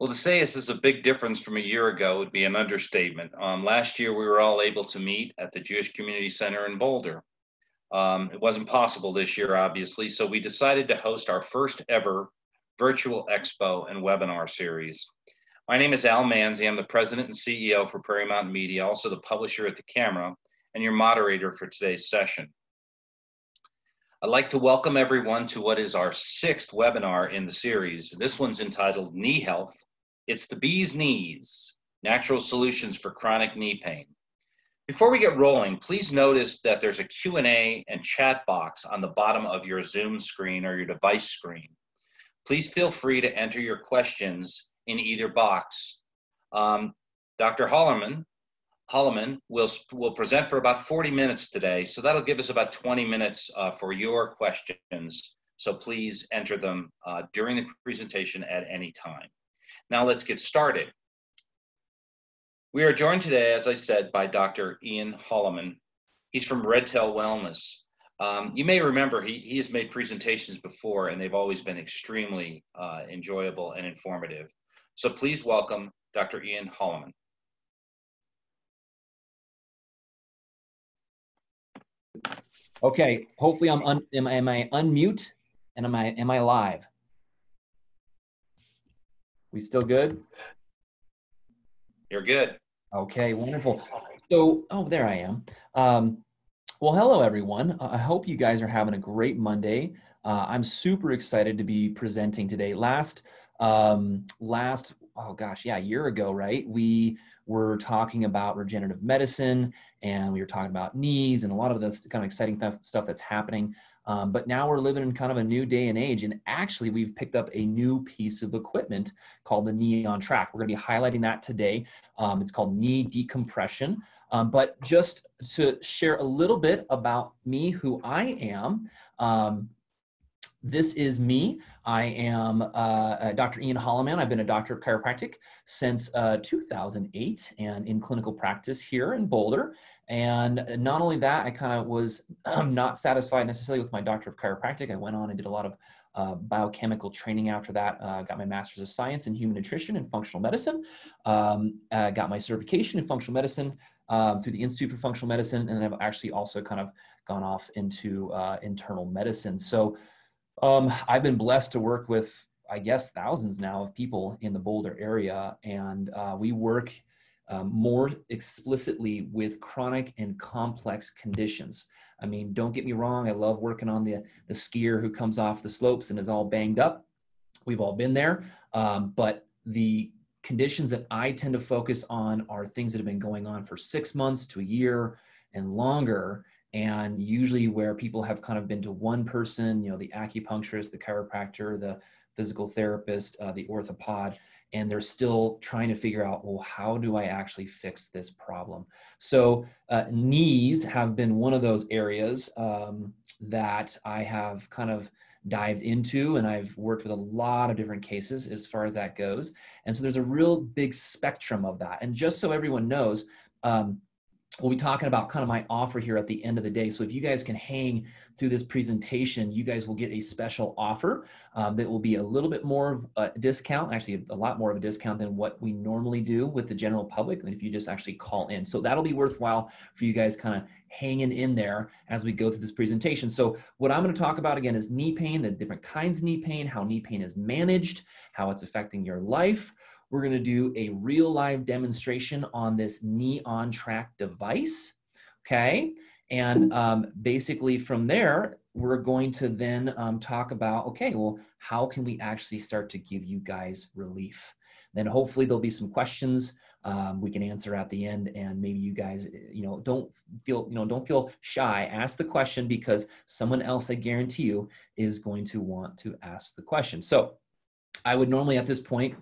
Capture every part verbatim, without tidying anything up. Well, to say this is a big difference from a year ago would be an understatement. Um, last year, we were all able to meet at the Jewish Community Center in Boulder. Um, it wasn't possible this year, obviously, so we decided to host our first ever virtual expo and webinar series. My name is Al Manzi. I'm the president and C E O for Prairie Mountain Media, also the publisher at The Camera, and your moderator for today's session. I'd like to welcome everyone to what is our sixth webinar in the series. This one's entitled Knee Health. It's the bee's knees, natural solutions for chronic knee pain. Before we get rolling, please notice that there's a Q and A and chat box on the bottom of your Zoom screen or your device screen. Please feel free to enter your questions in either box. Um, Doctor Hollaman, Hollaman will, will present for about forty minutes today, so that'll give us about twenty minutes uh, for your questions. So please enter them uh, during the presentation at any time. Now let's get started. We are joined today, as I said, by Doctor Ian Hollaman. He's from Redtail Wellness. Um, you may remember he, he has made presentations before, and they've always been extremely uh, enjoyable and informative. So please welcome Doctor Ian Hollaman. Okay, hopefully I'm un am, am I unmute and am I am I live? We still good? You're good. Okay, wonderful. So, oh, there I am. Um, well, hello, everyone. Uh, I hope you guys are having a great Monday. Uh, I'm super excited to be presenting today. Last, um, last, oh gosh, yeah, a year ago, right? We were talking about regenerative medicine, and we were talking about knees and a lot of this kind of exciting th stuff that's happening. Um, but now we're living in kind of a new day and age, and actually we've picked up a new piece of equipment called the KneeOnTrack. We're going to be highlighting that today. Um, it's called knee decompression. Um, but just to share a little bit about me, who I am, um, this is me. I am uh, Doctor Ian Hollaman. I've been a doctor of chiropractic since uh, two thousand eight and in clinical practice here in Boulder. And not only that, I kind of was um, not satisfied necessarily with my doctor of chiropractic. I went on and did a lot of uh, biochemical training after that. Uh, got my master's of science in human nutrition and functional medicine. Um, uh, got my certification in functional medicine uh, through the Institute for Functional Medicine. And then I've actually also kind of gone off into uh, internal medicine. So um, I've been blessed to work with, I guess, thousands now of people in the Boulder area. And uh, we work Um, more explicitly with chronic and complex conditions. I mean, don't get me wrong, I love working on the, the skier who comes off the slopes and is all banged up. We've all been there. Um, but the conditions that I tend to focus on are things that have been going on for six months to a year and longer, and usually where people have kind of been to one person, you know, the acupuncturist, the chiropractor, the physical therapist, uh, the orthopod, and they're still trying to figure out, well, how do I actually fix this problem? So uh, knees have been one of those areas um, that I have kind of dived into, and I've worked with a lot of different cases as far as that goes. And so there's a real big spectrum of that. And just so everyone knows, um, we'll be talking about kind of my offer here at the end of the day. So if you guys can hang through this presentation, you guys will get a special offer um, that will be a little bit more of a discount, actually a lot more of a discount than what we normally do with the general public if you just actually call in. So that'll be worthwhile for you guys kind of hanging in there as we go through this presentation. So what I'm going to talk about again is knee pain, the different kinds of knee pain, how knee pain is managed, how it's affecting your life. We're going to do a real live demonstration on this KneeOnTrack device, okay? And um, basically from there, we're going to then um, talk about, okay, well, how can we actually start to give you guys relief? Then hopefully there'll be some questions um, we can answer at the end, and maybe you guys, you know, don't feel, you know, don't feel shy. Ask the question, because someone else, I guarantee you, is going to want to ask the question. So I would normally at this point,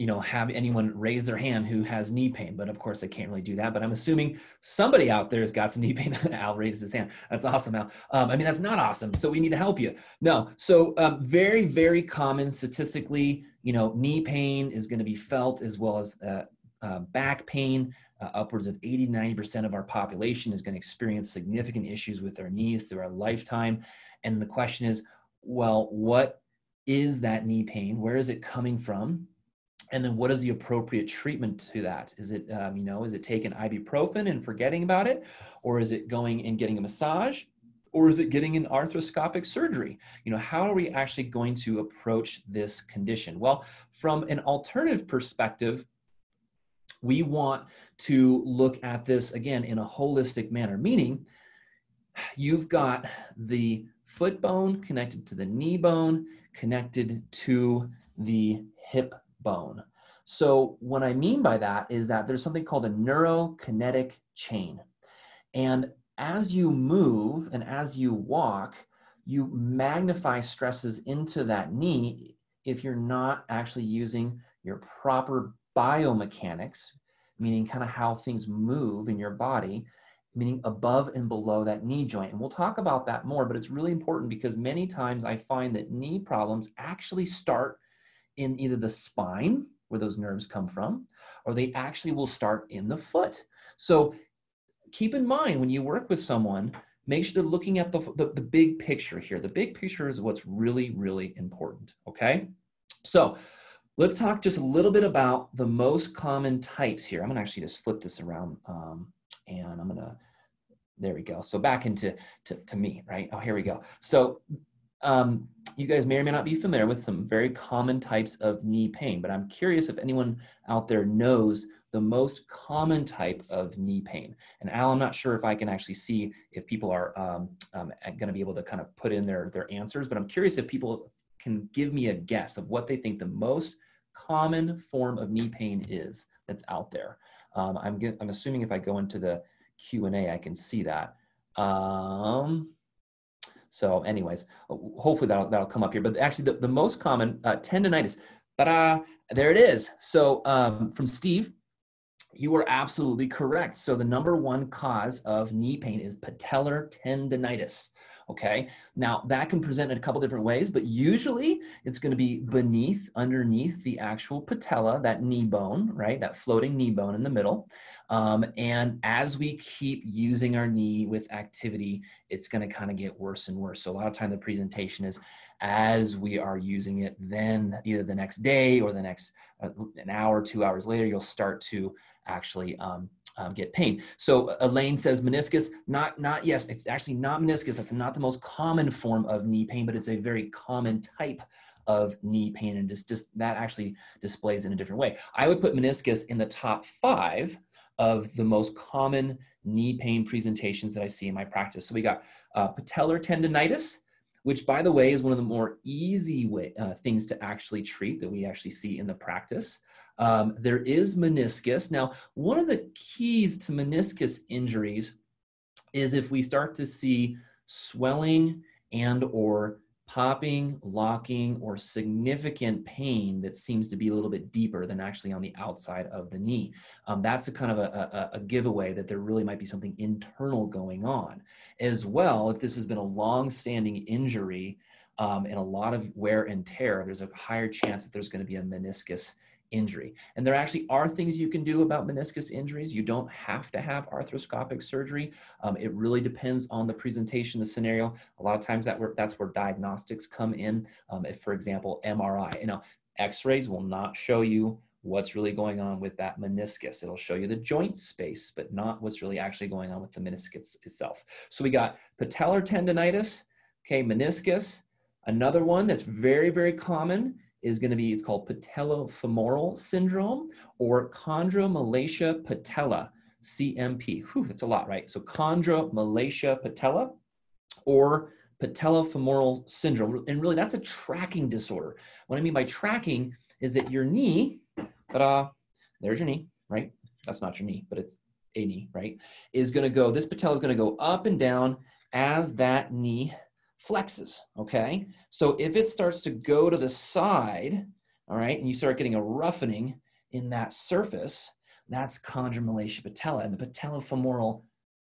you know, have anyone raise their hand who has knee pain, but of course I can't really do that. But I'm assuming somebody out there has got some knee pain. Al raises his hand. That's awesome, Al. Um, I mean, that's not awesome. So we need to help you. No. So um, very, very common statistically, you know, knee pain is going to be felt, as well as uh, uh, back pain. Uh, upwards of eighty, ninety percent of our population is going to experience significant issues with their knees through our lifetime. And the question is, well, what is that knee pain? Where is it coming from? And then what is the appropriate treatment to that? Is it, um, you know, is it taking ibuprofen and forgetting about it? Or is it going and getting a massage? Or is it getting an arthroscopic surgery? You know, how are we actually going to approach this condition? Well, from an alternative perspective, we want to look at this, again, in a holistic manner, meaning you've got the foot bone connected to the knee bone, connected to the hip bone. So what I mean by that is that there's something called a neurokinetic chain. And as you move and as you walk, you magnify stresses into that knee if you're not actually using your proper biomechanics, meaning kind of how things move in your body, meaning above and below that knee joint. And we'll talk about that more, but it's really important because many times I find that knee problems actually start in either the spine, where those nerves come from, or they actually will start in the foot. So keep in mind when you work with someone, make sure they're looking at the, the, the big picture here. The big picture is what's really, really important, okay? So let's talk just a little bit about the most common types here. I'm gonna actually just flip this around um, and I'm gonna, there we go. So back into to, to me, right? Oh, here we go. So um, you guys may or may not be familiar with some very common types of knee pain, but I'm curious if anyone out there knows the most common type of knee pain. And Al, I'm not sure if I can actually see if people are um, um, gonna be able to kind of put in their, their answers, but I'm curious if people can give me a guess of what they think the most common form of knee pain is that's out there. Um, I'm, get, I'm assuming if I go into the Q and A, I can see that. Um, so anyways, hopefully that'll, that'll come up here, but actually the, the most common uh, tendonitis, ba-da, there it is. So um, from Steve, you are absolutely correct. So the number one cause of knee pain is patellar tendonitis, okay? Now that can present in a couple different ways, but usually it's gonna be beneath, underneath the actual patella, that knee bone, right? That floating knee bone in the middle. Um, and as we keep using our knee with activity, it's gonna kind of get worse and worse. So a lot of time the presentation is as we are using it, then either the next day or the next uh, an hour, two hours later, you'll start to actually um, um, get pain. So Elaine says meniscus, not, not yes, it's actually not meniscus. That's not the most common form of knee pain, but it's a very common type of knee pain. And just, just that actually displays in a different way. I would put meniscus in the top five of the most common knee pain presentations that I see in my practice. So we got uh, patellar tendonitis, which by the way, is one of the more easy way, uh, things to actually treat that we actually see in the practice. Um, there is meniscus. Now, one of the keys to meniscus injuries is if we start to see swelling and or popping, locking, or significant pain that seems to be a little bit deeper than actually on the outside of the knee. Um, that's a kind of a, a, a giveaway that there really might be something internal going on. As well, if this has been a long-standing injury um, and a lot of wear and tear, there's a higher chance that there's going to be a meniscus injury. And there actually are things you can do about meniscus injuries. You don't have to have arthroscopic surgery. Um, it really depends on the presentation, the scenario. A lot of times that where, that's where diagnostics come in. Um, if, for example, M R I. You know, x-rays will not show you what's really going on with that meniscus. It'll show you the joint space, but not what's really actually going on with the meniscus itself. So we got patellar tendonitis, okay, meniscus. Another one that's very, very common is going to be, it's called patellofemoral syndrome or chondromalacia patella, C M P. Whew, that's a lot, right? So chondromalacia patella or patellofemoral syndrome. And really that's a tracking disorder. What I mean by tracking is that your knee, ta-da, there's your knee, right? That's not your knee, but it's a knee, right? Is going to go, this patella is going to go up and down as that knee flexes, okay? So if it starts to go to the side, all right, and you start getting a roughening in that surface, that's chondromalacia patella. And the patellofemoral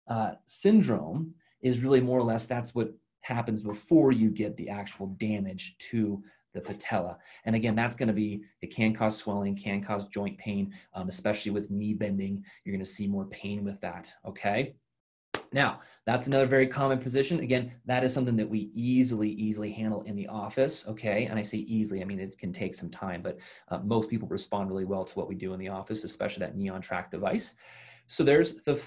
uh, syndrome is really more or less that's what happens before you get the actual damage to the patella. And again, that's going to be, it can cause swelling, can cause joint pain, um, especially with knee bending. You're going to see more pain with that, okay? Now, that's another very common position. Again, that is something that we easily, easily handle in the office, okay? And I say easily, I mean, it can take some time, but uh, most people respond really well to what we do in the office, especially that KneeOnTrack device. So there's, the,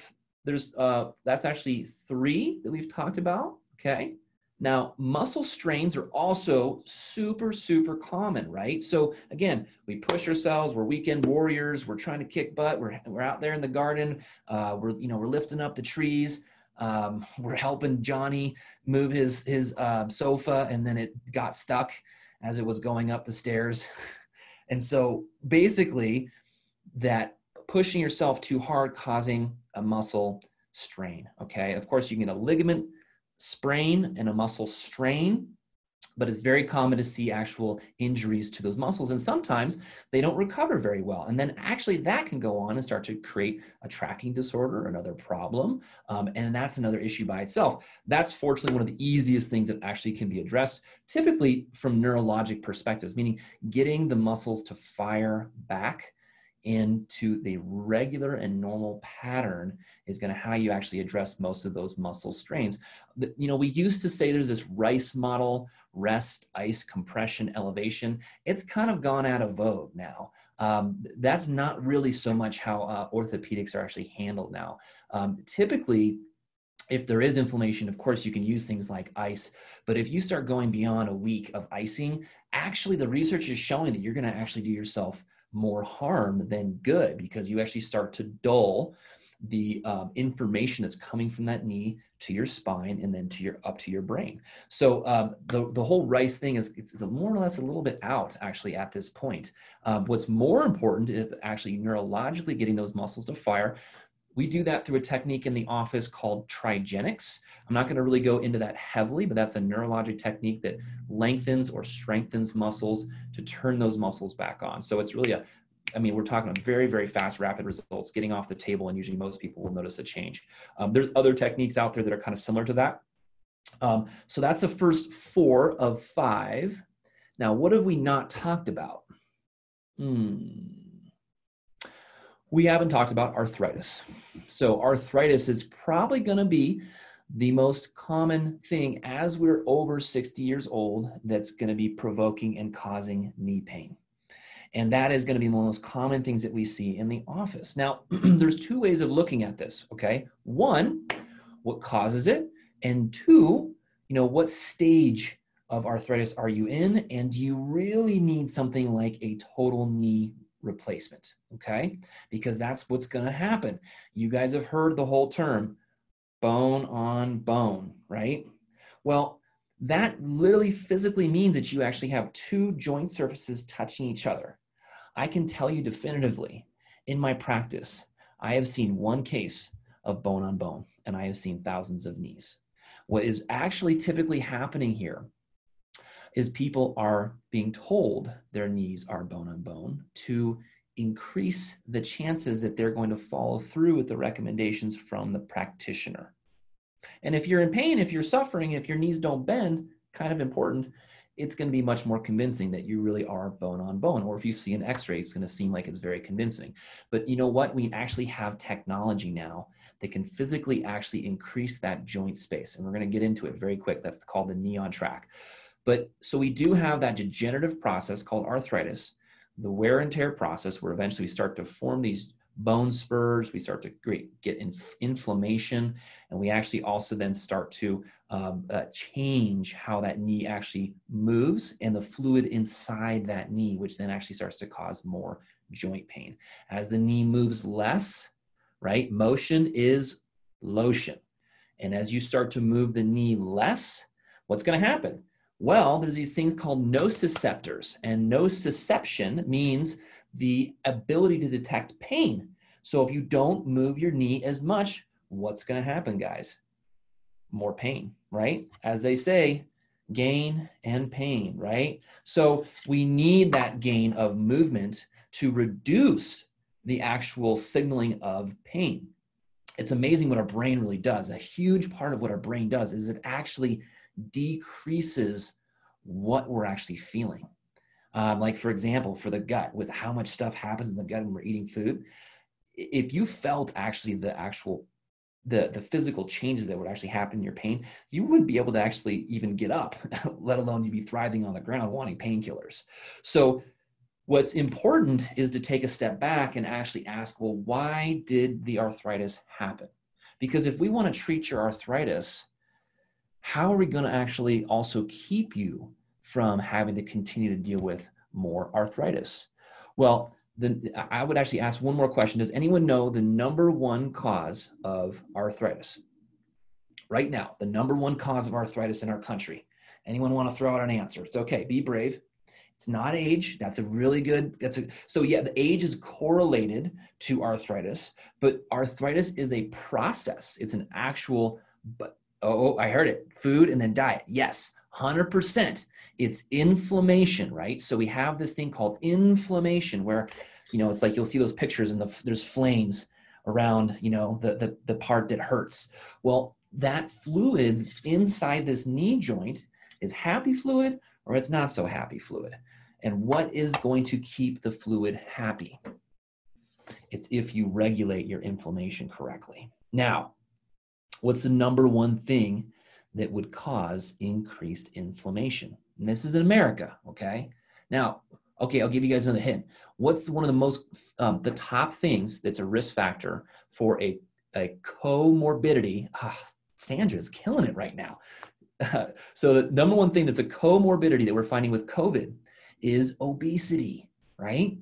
there's uh, that's actually three that we've talked about, okay? Now, muscle strains are also super, super common, right? So again, we push ourselves, we're weekend warriors, we're trying to kick butt, we're, we're out there in the garden, uh, we're, you know, we're lifting up the trees, um, we're helping Johnny move his, his uh, sofa, and then it got stuck as it was going up the stairs. And so basically, that pushing yourself too hard causing a muscle strain, okay? Of course, you can get a ligament sprain and a muscle strain, but it's very common to see actual injuries to those muscles, and sometimes they don't recover very well, and then actually that can go on and start to create a tracking disorder, another problem, um, and that's another issue by itself. That's fortunately one of the easiest things that actually can be addressed, typically from neurologic perspectives, meaning getting the muscles to fire back into the regular and normal pattern is going to how you actually address most of those muscle strains. You know, we used to say there's this RICE model, rest, ice, compression, elevation. It's kind of gone out of vogue now. Um, that's not really so much how uh, orthopedics are actually handled now. Um, typically, if there is inflammation, of course, you can use things like ice, but if you start going beyond a week of icing, actually the research is showing that you're going to actually do yourself more harm than good, because you actually start to dull the um, information that's coming from that knee to your spine and then to your up to your brain. So um, the, the whole RICE thing is it's, it's more or less a little bit out actually at this point. Um, what's more important is actually neurologically getting those muscles to fire. We do that through a technique in the office called Trigenics. I'm not going to really go into that heavily, but that's a neurologic technique that lengthens or strengthens muscles to turn those muscles back on. So it's really a, I mean, we're talking about very, very fast, rapid results, getting off the table, and usually most people will notice a change. Um, there's other techniques out there that are kind of similar to that. Um, so that's the first four of five. Now, what have we not talked about? Hmm. We haven't talked about arthritis. So arthritis is probably gonna be the most common thing as we're over sixty years old that's gonna be provoking and causing knee pain. And that is gonna be one of the most common things that we see in the office. Now, there's two ways of looking at this, okay? One, what causes it? And two, you know, what stage of arthritis are you in? And do you really need something like a total knee replacement, okay? Because that's what's gonna happen. You guys have heard the whole term, bone on bone, right? Well, that literally physically means that you actually have two joint surfaces touching each other. I can tell you definitively, in my practice, I have seen one case of bone on bone, and I have seen thousands of knees. What is actually typically happening here is people are being told their knees are bone on bone to increase the chances that they're going to follow through with the recommendations from the practitioner. And if you're in pain, if you're suffering, if your knees don't bend, kind of important, it's going to be much more convincing that you really are bone on bone. Or if you see an x-ray, it's going to seem like it's very convincing. But you know what? We actually have technology now that can physically actually increase that joint space. And we're going to get into it very quick. That's called the KneeOnTrack. But so we do have that degenerative process called arthritis, the wear and tear process where eventually we start to form these bone spurs, we start to get inf inflammation, and we actually also then start to um, uh, change how that knee actually moves and the fluid inside that knee, which then actually starts to cause more joint pain. As the knee moves less, right, motion is lotion. And as you start to move the knee less, what's going to happen? Well, there's these things called nociceptors, and nociception means the ability to detect pain. So if you don't move your knee as much, what's gonna happen, guys? More pain, right? As they say, gain and pain, right? So we need that gain of movement to reduce the actual signaling of pain. It's amazing what our brain really does. A huge part of what our brain does is it actually decreases what we're actually feeling. Um, like for example, for the gut, with how much stuff happens in the gut when we're eating food, if you felt actually the actual the, the physical changes that would actually happen in your pain, you wouldn't be able to actually even get up, let alone you'd be thriving on the ground wanting painkillers. So what's important is to take a step back and actually ask, well, why did the arthritis happen? Because if we want to treat your arthritis, how are we going to actually also keep you from having to continue to deal with more arthritis? Well, then I would actually ask one more question. Does anyone know the number one cause of arthritis? Right now, the number one cause of arthritis in our country. Anyone want to throw out an answer? It's okay, be brave. It's not age. That's a really good, that's a, so yeah, the age is correlated to arthritis, but arthritis is a process. It's an actual, but oh, I heard it, food and then diet. Yes, one hundred percent. It's inflammation, right? So we have this thing called inflammation where, you know, it's like you'll see those pictures and the, there's flames around, you know, the, the, the part that hurts. Well, that fluid that's inside this knee joint is happy fluid or it's not so happy fluid. And what is going to keep the fluid happy? It's if you regulate your inflammation correctly. Now, what's the number one thing that would cause increased inflammation? And this is in America, okay? Now, okay, I'll give you guys another hint. What's one of the most, um, the top things that's a risk factor for a, a comorbidity? Ah, Sandra's killing it right now. Uh, so the number one thing that's a comorbidity that we're finding with COVID is obesity, right?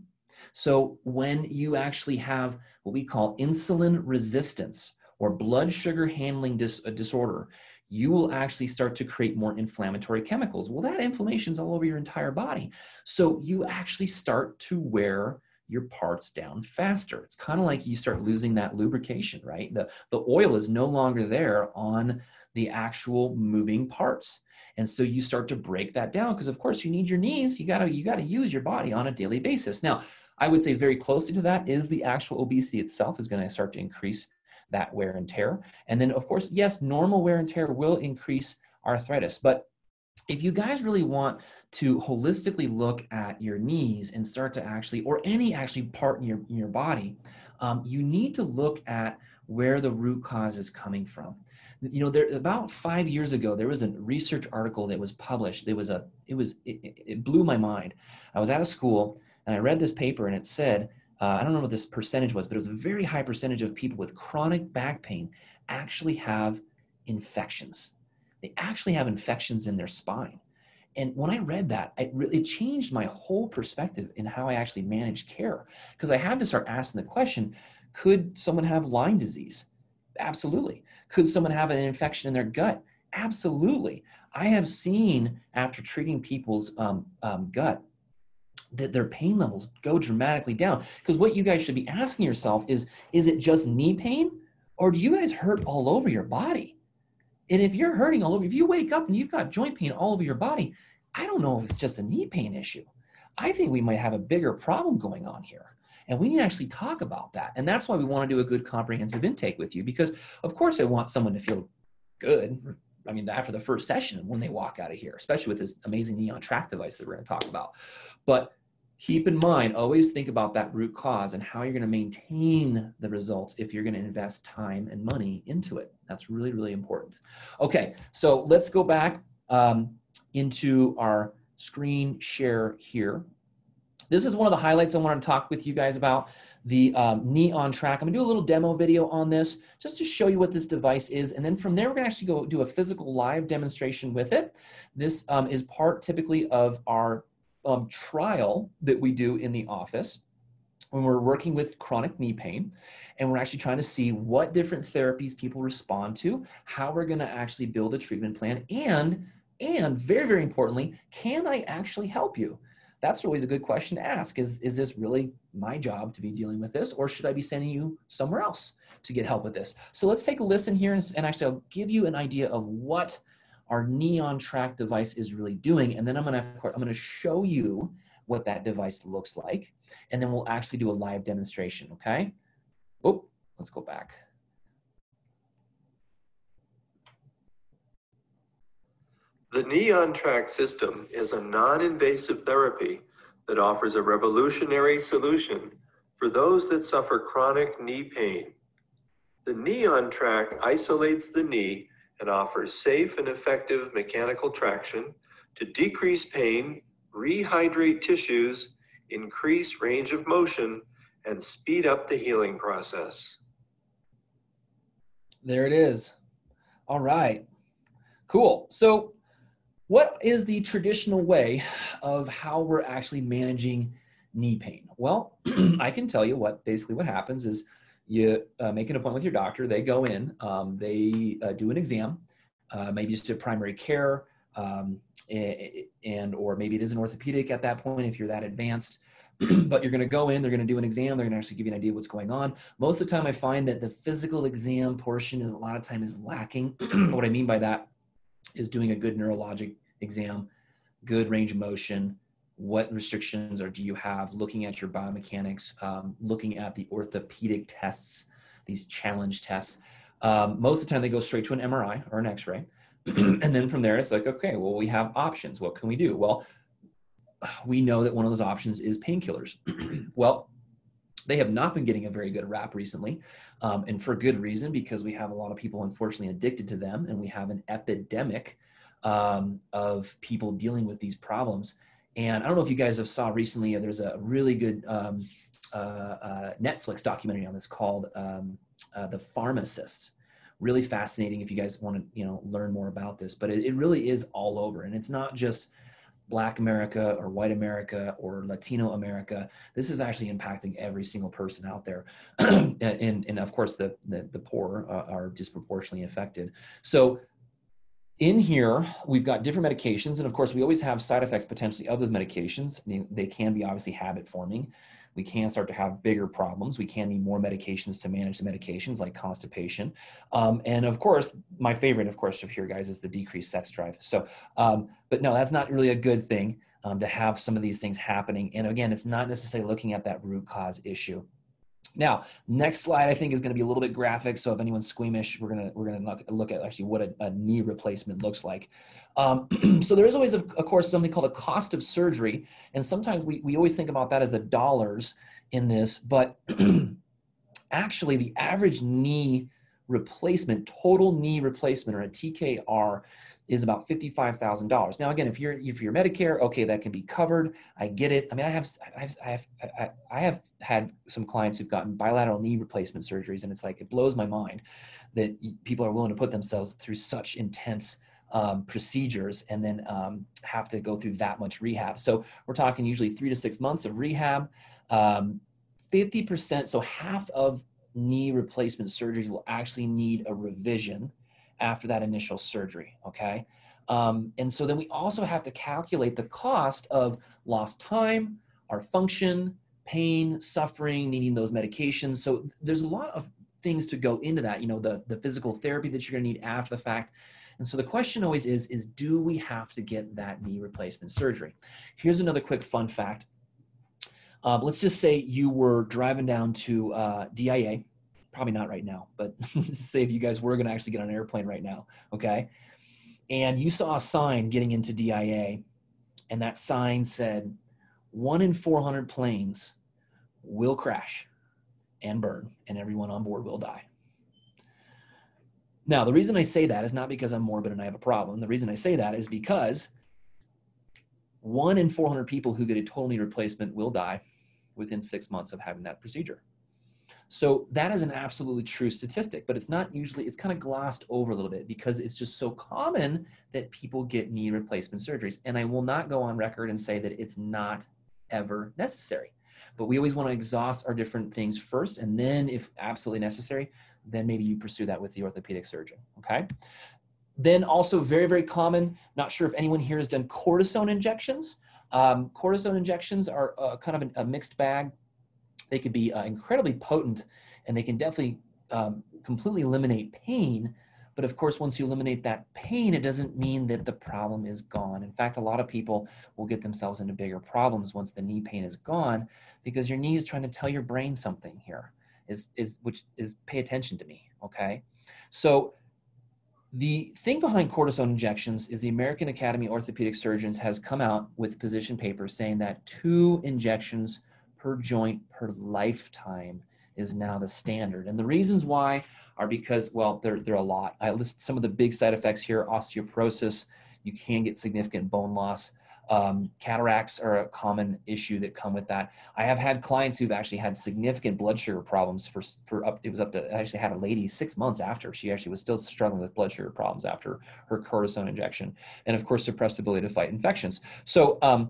So when you actually have what we call insulin resistance or blood sugar handling dis- disorder, you will actually start to create more inflammatory chemicals. Well, that inflammation's all over your entire body. So you actually start to wear your parts down faster. It's kind of like you start losing that lubrication, right? The, the oil is no longer there on the actual moving parts. And so you start to break that down because of course you need your knees. You gotta, you gotta use your body on a daily basis. Now, I would say very closely to that is the actual obesity itself is gonna start to increase that wear and tear. And then of course, yes, normal wear and tear will increase arthritis. But if you guys really want to holistically look at your knees and start to actually, or any actually part in your, in your body, um, you need to look at where the root cause is coming from. You know, there, about five years ago, there was a research article that was published. There was a, it was, it, it blew my mind. I was out of school and I read this paper and it said, Uh, I don't know what this percentage was, but it was a very high percentage of people with chronic back pain actually have infections. They actually have infections in their spine. And when I read that, it really changed my whole perspective in how I actually manage care. Because I had to start asking the question, could someone have Lyme disease? Absolutely. Could someone have an infection in their gut? Absolutely. I have seen after treating people's um, um, gut, that their pain levels go dramatically down. Because what you guys should be asking yourself is, is it just knee pain? Or do you guys hurt all over your body? And if you're hurting all over, if you wake up and you've got joint pain all over your body, I don't know if it's just a knee pain issue. I think we might have a bigger problem going on here. And we need to actually talk about that. And that's why we want to do a good comprehensive intake with you, because of course I want someone to feel good. I mean, after the first session when they walk out of here, especially with this amazing KneeOnTrack device that we're going to talk about. But keep in mind, always think about that root cause and how you're going to maintain the results if you're going to invest time and money into it. That's really, really important. Okay, so let's go back um, into our screen share here. This is one of the highlights I want to talk with you guys about, the um, KneeOnTrack. I'm going to do a little demo video on this just to show you what this device is. And then from there, we're going to actually go do a physical live demonstration with it. This um, is part typically of our Um, trial that we do in the office when we're working with chronic knee pain, and we're actually trying to see what different therapies people respond to, how we're going to actually build a treatment plan, and and very, very importantly, can I actually help you? That's always a good question to ask. Is, is this really my job to be dealing with this, or should I be sending you somewhere else to get help with this? So let's take a listen here, and, and actually I'll give you an idea of what our KneeOnTrack device is really doing. And then I'm gonna, I'm gonna show you what that device looks like. And then we'll actually do a live demonstration, okay? Oh, let's go back. The KneeOnTrack system is a non-invasive therapy that offers a revolutionary solution for those that suffer chronic knee pain. The KneeOnTrack isolates the knee and offers safe and effective mechanical traction to decrease pain, rehydrate tissues, increase range of motion, and speed up the healing process. There it is. All right. Cool. So what is the traditional way of how we're actually managing knee pain? Well, I can tell you what basically what happens is you uh, make an appointment with your doctor. They go in, um, they uh, do an exam, uh, maybe just do primary care, um, and, and or maybe it is an orthopedic at that point if you're that advanced. But you're going to go in, they're going to do an exam, they're going to actually give you an idea of what's going on. Most of the time I find that the physical exam portion is a lot of time is lacking. What I mean by that is doing a good neurologic exam, good range of motion, what restrictions or do you have, looking at your biomechanics, um, looking at the orthopedic tests, these challenge tests. Um, most of the time they go straight to an M R I or an X-ray. And then from there, it's like, okay, well, we have options. What can we do? Well, we know that one of those options is painkillers. Well, they have not been getting a very good rap recently, um, and for good reason, because we have a lot of people unfortunately addicted to them, and we have an epidemic um, of people dealing with these problems. And I don't know if you guys have saw recently, there's a really good um, uh, uh, Netflix documentary on this called um, uh, The Pharmacist. Really fascinating if you guys want to, you know, learn more about this, but it, it really is all over, and it's not just Black America or white America or Latino America. This is actually impacting every single person out there. and, and of course, the, the, the poor uh, are disproportionately affected. So in here, we've got different medications. And of course, we always have side effects potentially of those medications. They, they can be obviously habit forming. We can start to have bigger problems. We can need more medications to manage the medications like constipation. Um, and of course, my favorite, of course, here, guys, is the decreased sex drive. So, um, but no, that's not really a good thing um, to have some of these things happening. And again, it's not necessarily looking at that root cause issue. Now, next slide, I think, is going to be a little bit graphic. So if anyone's squeamish, we're going to, we're going to look, look at actually what a, a knee replacement looks like. Um, so there is always, of, of course, something called a cost of surgery. And sometimes we, we always think about that as the dollars in this. But actually, the average knee replacement, total knee replacement, or a T K R, is about fifty-five thousand dollars. Now, again, if you're, if you're Medicare, okay, that can be covered. I get it. I mean, I have, I have, I have, I, I have had some clients who've gotten bilateral knee replacement surgeries, and it's like, it blows my mind that people are willing to put themselves through such intense um, procedures and then um, have to go through that much rehab. So we're talking usually three to six months of rehab, um, fifty percent. So half of knee replacement surgeries will actually need a revision after that initial surgery, okay? Um, and so then we also have to calculate the cost of lost time, our function, pain, suffering, needing those medications. So there's a lot of things to go into that, you know, the, the physical therapy that you're gonna need after the fact. And so the question always is, is do we have to get that knee replacement surgery? Here's another quick fun fact. Uh, let's just say you were driving down to uh, D I A, probably not right now, but say if you guys were going to actually get on an airplane right now, okay? And you saw a sign getting into D I A, and that sign said, one in four hundred planes will crash and burn, and everyone on board will die. Now, the reason I say that is not because I'm morbid and I have a problem. The reason I say that is because one in four hundred people who get a total knee replacement will die within six months of having that procedure. So that is an absolutely true statistic, but it's not usually, it's kind of glossed over a little bit because it's just so common that people get knee replacement surgeries. And I will not go on record and say that it's not ever necessary, but we always want to exhaust our different things first. And then if absolutely necessary, then maybe you pursue that with the orthopedic surgeon, okay? Then also very, very common, not sure if anyone here has done cortisone injections. Um, cortisone injections are uh, kind of an, a mixed bag. They could be uh, incredibly potent, and they can definitely um, completely eliminate pain. But of course, once you eliminate that pain, it doesn't mean that the problem is gone. In fact, a lot of people will get themselves into bigger problems once the knee pain is gone, because your knee is trying to tell your brain something here, is, is, which is pay attention to me, okay? So the thing behind cortisone injections is the American Academy of Orthopedic Surgeons has come out with position papers saying that two injections per joint per lifetime is now the standard. And the reasons why are because, well, they're, they're a lot. I list some of the big side effects here: osteoporosis, you can get significant bone loss. Um, cataracts are a common issue that come with that. I have had clients who've actually had significant blood sugar problems for, for up, it was up to, I actually had a lady six months after, she actually was still struggling with blood sugar problems after her cortisone injection. And of course, suppressed ability to fight infections. So um,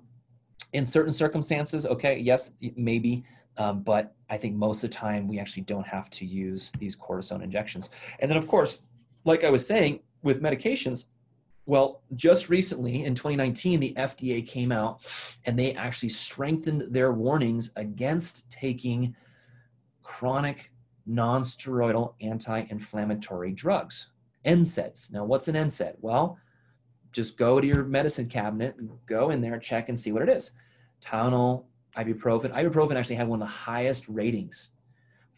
in certain circumstances, okay, yes, maybe, um, but I think most of the time we actually don't have to use these cortisone injections. And then of course, like I was saying with medications, well, just recently in twenty nineteen, the F D A came out and they actually strengthened their warnings against taking chronic non-steroidal anti-inflammatory drugs, N SAIDs. Now, what's an N SAID? Well, just go to your medicine cabinet, go in there, check and see what it is. Tylenol, ibuprofen. Ibuprofen actually had one of the highest ratings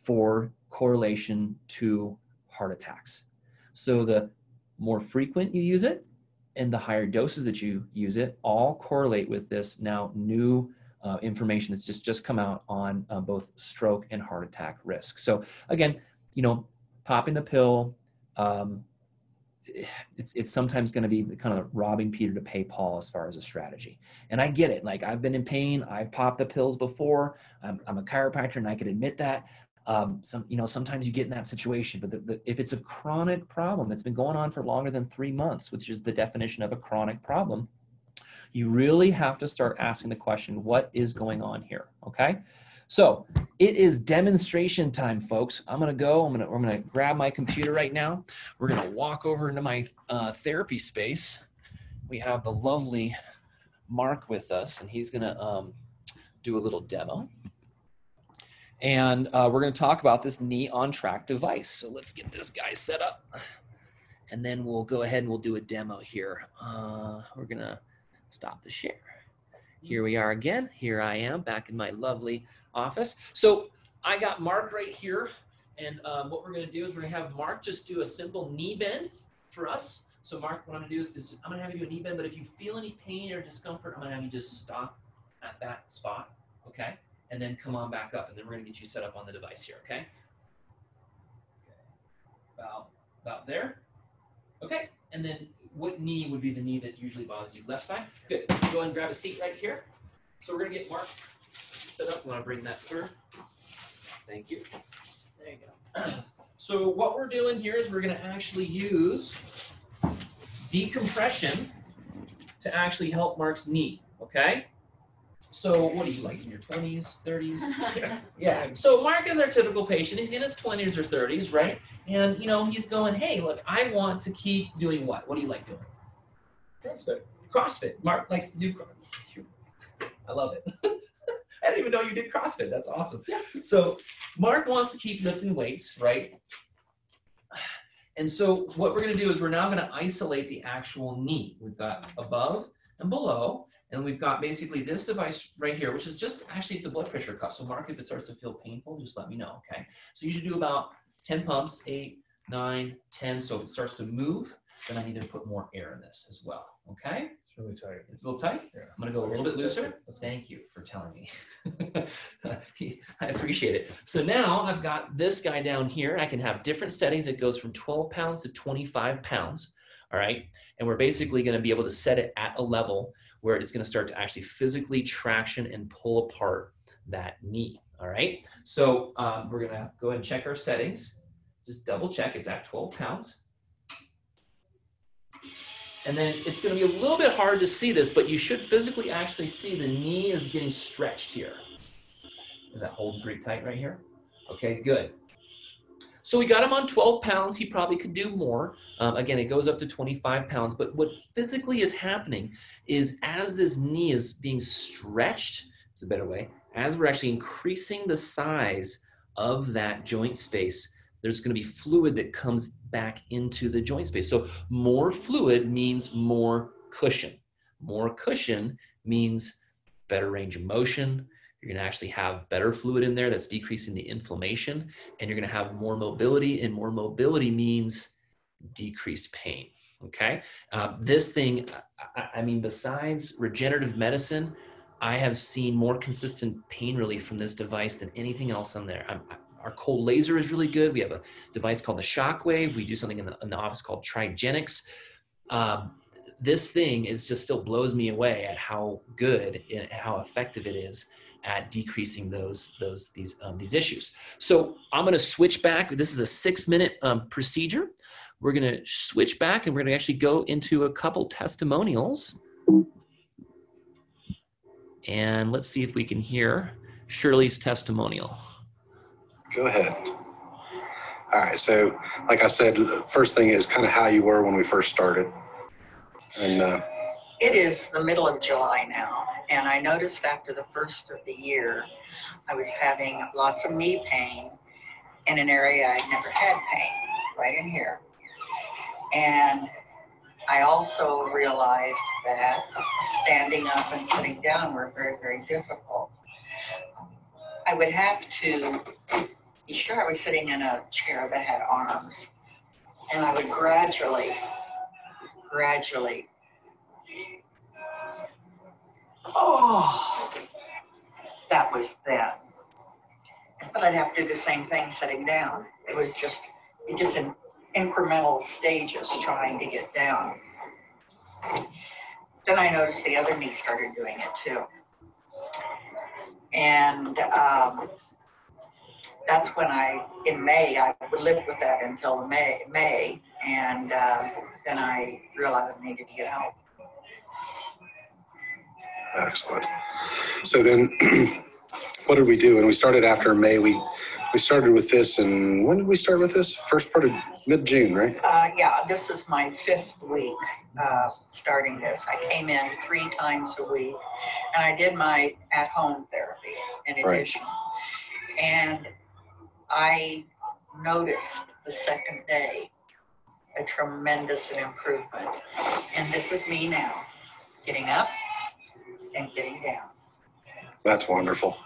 for correlation to heart attacks. So the more frequent you use it, and the higher doses that you use it all correlate with this now new uh, information that's just, just come out on uh, both stroke and heart attack risk. So again, you know, popping the pill, um, it's, it's sometimes going to be kind of robbing Peter to pay Paul as far as a strategy. And I get it. Like, I've been in pain. I've popped the pills before. I'm, I'm a chiropractor and I can admit that. Um, some, you know, sometimes you get in that situation, but the, the, if it's a chronic problem that's been going on for longer than three months, which is the definition of a chronic problem, you really have to start asking the question, what is going on here? Okay. So it is demonstration time, folks. I'm going to go, I'm going to, I'm going to grab my computer right now. We're going to walk over into my uh, therapy space. We have the lovely Mark with us, and he's going to um, do a little demo. And uh, we're going to talk about this KneeOnTrack device. So let's get this guy set up, and then we'll go ahead and we'll do a demo here. Uh, we're going to stop the share. Here we are again. Here I am back in my lovely office. So I got Mark right here. And um, what we're going to do is we're going to have Mark just do a simple knee bend for us. So Mark, what I'm going to do is, is I'm going to have you do a knee bend, but if you feel any pain or discomfort, I'm going to have you just stop at that spot. Okay. And then come on back up, and then we're gonna get you set up on the device here, okay? About, about there, okay? And then what knee would be the knee that usually bothers you? Left side? Good, go ahead and grab a seat right here. So we're gonna get Mark set up. You wanna bring that through? Thank you. There you go. So what we're doing here is we're gonna actually use decompression to actually help Mark's knee, okay? So what are you like in your twenties, thirties? Yeah. Yeah. So Mark is our typical patient. He's in his twenties or thirties, right? And, you know, he's going, hey, look, I want to keep doing what? What do you like doing? CrossFit. CrossFit. Mark likes to do CrossFit. I love it. I didn't even know you did CrossFit. That's awesome. Yeah. So Mark wants to keep lifting weights, right? And so what we're going to do is we're now going to isolate the actual knee. We've got above and below. And we've got basically this device right here, which is just, actually it's a blood pressure cuff. So Mark, if it starts to feel painful, just let me know, okay? So you should do about ten pumps, eight, nine, ten. So if it starts to move, then I need to put more air in this as well, okay? It's really tight. It's a little tight? Yeah. I'm gonna go a little bit looser. Thank you for telling me. I appreciate it. So now I've got this guy down here. I can have different settings. It goes from twelve pounds to twenty-five pounds, all right? And we're basically gonna be able to set it at a level where it's going to start to actually physically traction and pull apart that knee. All right. So um, we're going to go ahead and check our settings. Just double check. It's at twelve pounds. And then it's going to be a little bit hard to see this, but you should physically actually see the knee is getting stretched here. Is that holding pretty tight right here? Okay, good. So we got him on twelve pounds. He probably could do more. Um, again, it goes up to twenty-five pounds. But what physically is happening is as this knee is being stretched, it's a better way, as we're actually increasing the size of that joint space, there's going to be fluid that comes back into the joint space. So more fluid means more cushion. More cushion means better range of motion. You're going to actually have better fluid in there that's decreasing the inflammation, and you're going to have more mobility, and more mobility means decreased pain. Okay. Um, this thing, I, I mean, besides regenerative medicine, I have seen more consistent pain relief from this device than anything else on there. I'm, our cold laser is really good. We have a device called the Shockwave. We do something in the, in the office called Trigenics. Um, this thing is just still blows me away at how good and how effective it is at decreasing those, those, these, um, these issues. So I'm going to switch back. This is a six minute um, procedure. We're going to switch back and we're going to actually go into a couple testimonials. And let's see if we can hear Shirley's testimonial. Go ahead. All right. So like I said, first thing is kind of how you were when we first started. And uh, it is the middle of July now. And I noticed after the first of the year, I was having lots of knee pain in an area I'd never had pain, right in here. And I also realized that standing up and sitting down were very, very difficult. I would have to be sure I was sitting in a chair that had arms. And I would gradually, gradually, oh, that was then. But I'd have to do the same thing sitting down. It was just, it just in incremental stages trying to get down. Then I noticed the other knee started doing it too. And um, that's when I, in May, I lived with that until May, May and uh, then I realized I needed to get help. Excellent. So then what did we do? And we started after May. We we started with this, and when did we start with this? First part of mid-June, right? Uh, yeah, this is my fifth week uh, starting this. I came in three times a week, and I did my at-home therapy in addition. Right. And I noticed the second day a tremendous improvement. And this is me now, getting up and getting down. That's wonderful.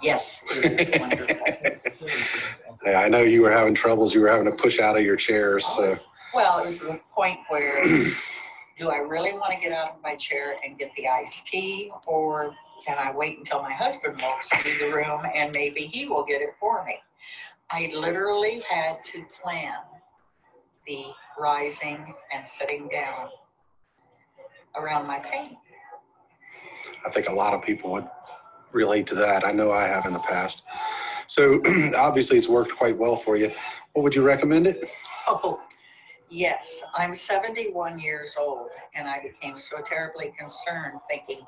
Yes, it is wonderful. Yeah, I know you were having troubles. You were having to push out of your chair. So. Well, it was the point where do I really want to get out of my chair and get the iced tea, or can I wait until my husband walks through the room and maybe he will get it for me? I literally had to plan the rising and sitting down around my pain. I think a lot of people would relate to that. I know I have in the past. So obviously it's worked quite well for you. What would you recommend it? Oh, yes. I'm seventy-one years old and I became so terribly concerned thinking,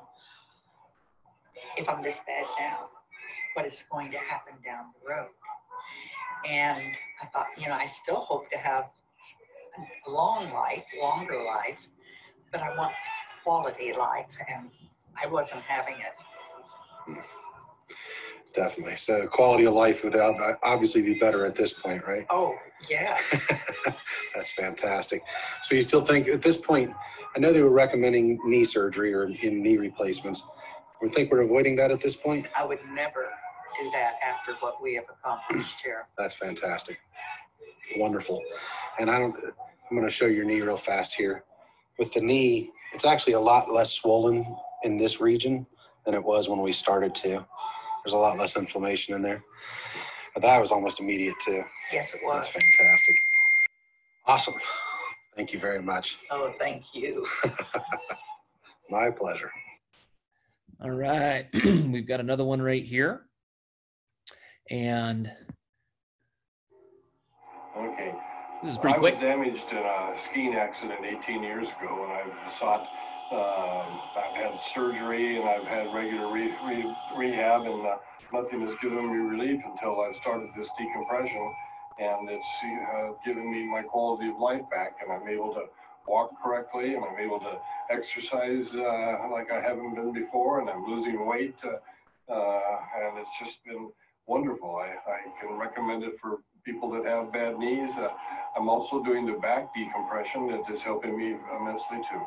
if I'm this bad now, what is going to happen down the road? And I thought, you know, I still hope to have a long life, longer life, but I want quality life, and I wasn't having it. Definitely. So quality of life would obviously be better at this point, right? Oh, yeah. That's fantastic. So you still think at this point, I know they were recommending knee surgery or in knee replacements. We think we're avoiding that at this point? I would never do that after what we have accomplished here. That's fantastic. Wonderful. And I don't, I'm going to show your knee real fast here. With the knee, it's actually a lot less swollen in this region than it was when we started to. There's a lot less inflammation in there. But that was almost immediate too. Yes, it was. That's fantastic. Awesome. Thank you very much. Oh, thank you. My pleasure. All right. We've got another one right here. And okay. This is pretty quick. I was damaged in a skiing accident eighteen years ago, and I've sought Uh, I've had surgery and I've had regular re re rehab, and uh, nothing has given me relief until I've started this decompression, and it's uh, given me my quality of life back, and I'm able to walk correctly, and I'm able to exercise uh, like I haven't been before, and I'm losing weight, uh, uh, and it's just been wonderful. I, I can recommend it for people that have bad knees. Uh, I'm also doing the back decompression that is helping me immensely too.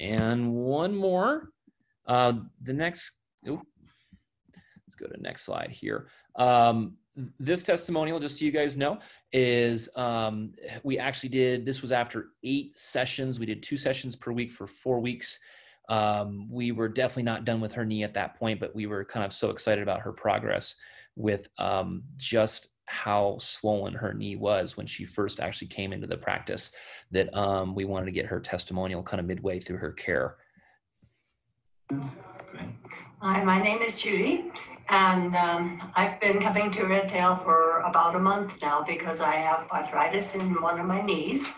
And one more, uh, the next, oops, let's go to the next slide here. Um, this testimonial, just so you guys know, is um, we actually did, this was after eight sessions. We did two sessions per week for four weeks. Um, we were definitely not done with her knee at that point, but we were kind of so excited about her progress with um, just how swollen her knee was when she first actually came into the practice that um, we wanted to get her testimonial kind of midway through her care. Hi, my name is Judy, and um, I've been coming to Redtail for about a month now because I have arthritis in one of my knees,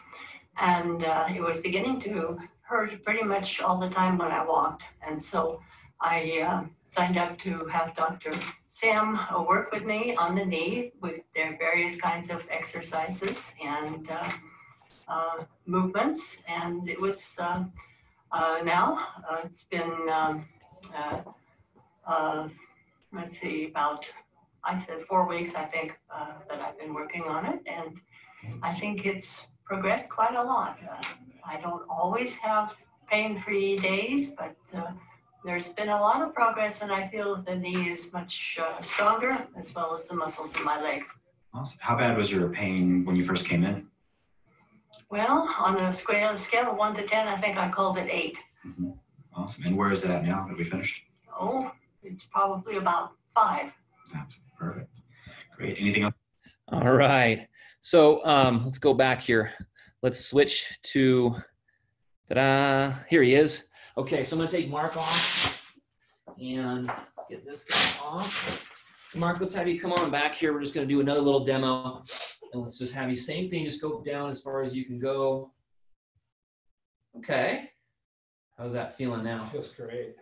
and uh, it was beginning to hurt pretty much all the time when I walked, and so I uh, signed up to have Doctor Sam work with me on the knee with their various kinds of exercises and uh, uh, movements, and it was uh, uh, now uh, it's been um, uh, uh, let's see, about I said four weeks I think uh, that I've been working on it, and I think it's progressed quite a lot. Uh, I don't always have pain-free days, but uh, there's been a lot of progress, and I feel the knee is much uh, stronger, as well as the muscles in my legs. Awesome. How bad was your pain when you first came in? Well, on a scale, scale of one to ten, I think I called it eight. Mm-hmm. Awesome. And where is that now that we finished? Oh, it's probably about five. That's perfect. Great. Anything else? All right. So um, let's go back here. Let's switch to, ta-da, here he is. Okay, so I'm gonna take Mark off and let's get this guy off. Mark, let's have you come on back here. We're just gonna do another little demo and let's just have you, same thing, just go down as far as you can go. Okay, how's that feeling now? Feels great.